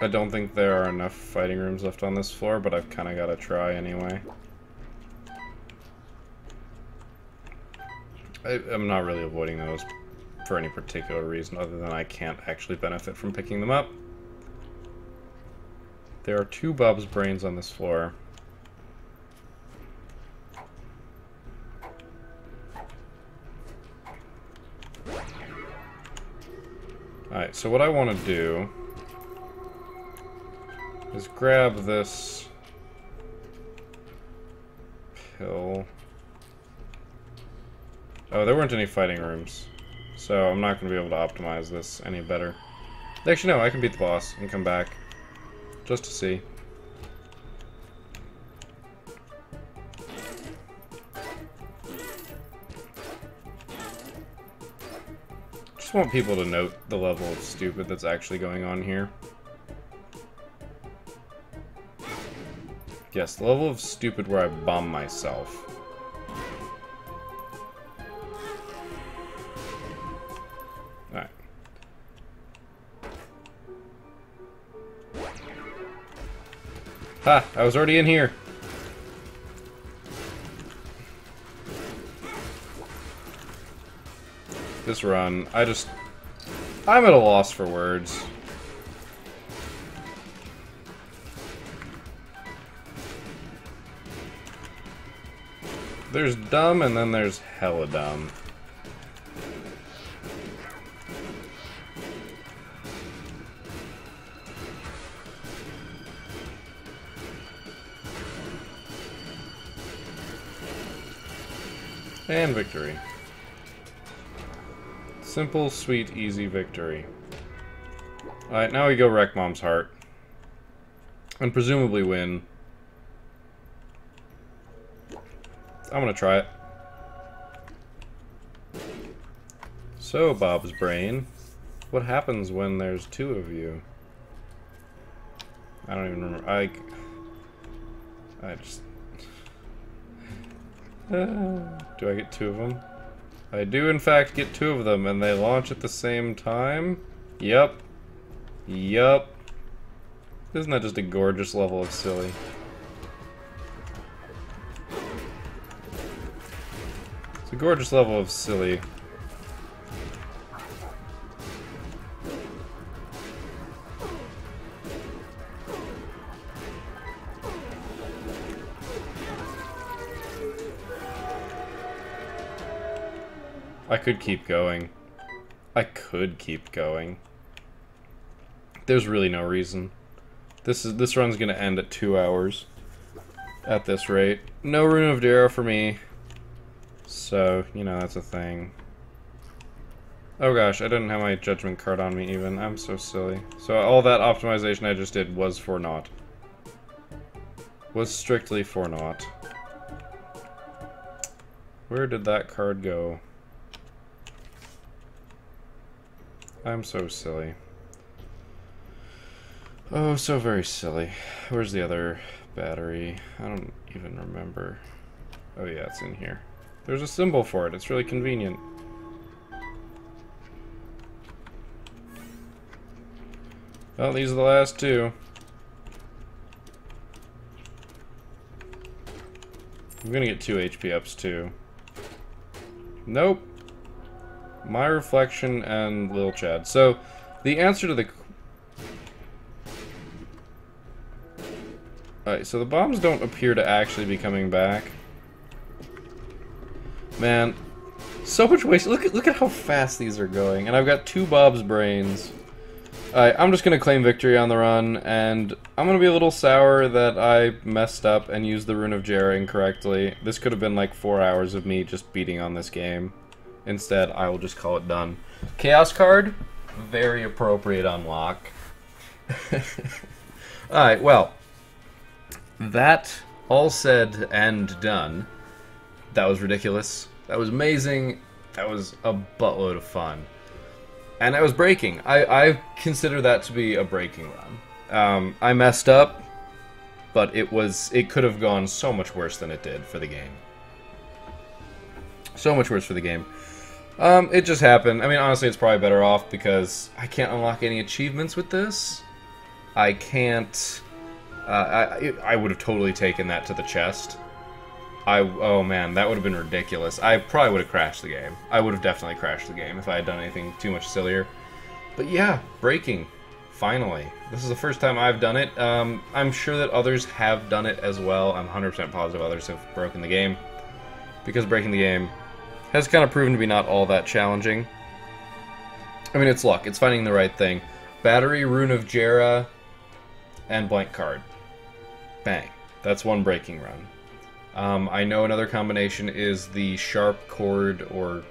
I don't think there are enough fighting rooms left on this floor, but I've kind of got to try anyway. I'm not really avoiding those for any particular reason other than I can't actually benefit from picking them up. There are two Bob's Brains on this floor. Alright, so what I want to do is grab this pill. Oh, there weren't any fighting rooms, so I'm not going to be able to optimize this any better. Actually, no, I can beat the boss and come back just to see. Just want people to note the level of stupid that's actually going on here. Yes, the level of stupid where I bomb myself. Alright. Ha! I was already in here! This run, I'm at a loss for words. There's dumb, and then there's hella dumb. And victory. Simple, sweet, easy victory. Alright, now we go wreck Mom's heart. And presumably win. I'm gonna try it. So, Bob's Brain, what happens when there's two of you? I don't even remember. I just... do I get two of them? I do, in fact, get two of them, and they launch at the same time? Yep. Yep. Isn't that just a gorgeous level of silly? It's a gorgeous level of silly. I could keep going. I could keep going. There's really no reason. This run's gonna end at 2 hours. At this rate. No Rune of Jera for me. So, you know, that's a thing. Oh gosh, I didn't have my judgment card on me even. I'm so silly. So all that optimization I just did was for naught. Was strictly for naught. Where did that card go? I'm so silly. Oh, so very silly. Where's the other battery? I don't even remember. Oh yeah, it's in here. There's a symbol for it. It's really convenient. Well, these are the last two. I'm gonna get 2 HP ups too. Nope. My Reflection and Lil Chad. So, the answer to the... Alright, so the bombs don't appear to actually be coming back. Man, so much waste. Look at how fast these are going. And I've got 2 Bob's Brains. Alright, I'm just gonna claim victory on the run, and I'm gonna be a little sour that I messed up and used the Rune of Jera incorrectly. This could have been like 4 hours of me just beating on this game. Instead, I will just call it done. Chaos card, very appropriate unlock. Alright, well, that all said and done. That was ridiculous. That was amazing. That was a buttload of fun. And I was breaking. I consider that to be a breaking run. I messed up, but it could have gone so much worse than it did for the game. So much worse for the game. It just happened. I mean, honestly, it's probably better off because I can't unlock any achievements with this. I can't... I would have totally taken that to the chest. Oh man, that would have been ridiculous. I probably would have crashed the game. I would have definitely crashed the game if I had done anything too much sillier. But yeah, breaking. Finally. This is the first time I've done it. I'm sure that others have done it as well. I'm 100% positive others have broken the game. Because breaking the game has kind of proven to be not all that challenging. I mean, it's luck. It's finding the right thing. Battery, Rune of Jera, and Blank Card. Bang. That's one breaking run. I know another combination is the Sharp Cord or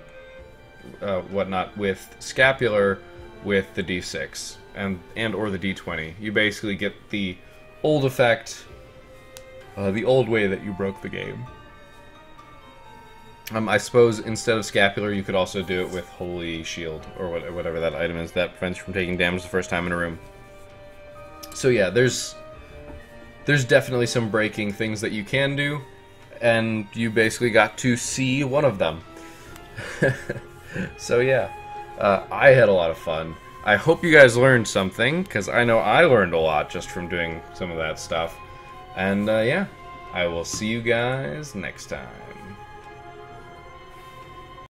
whatnot with Scapular with the D6 and or the D20. You basically get the old effect, the old way that you broke the game. I suppose instead of Scapular you could also do it with Holy Shield or whatever that item is that prevents you from taking damage the first time in a room. So yeah, there's definitely some breaking things that you can do. And you basically got to see one of them. So yeah, I had a lot of fun. I hope you guys learned something, because I know I learned a lot just from doing some of that stuff. And yeah, I will see you guys next time.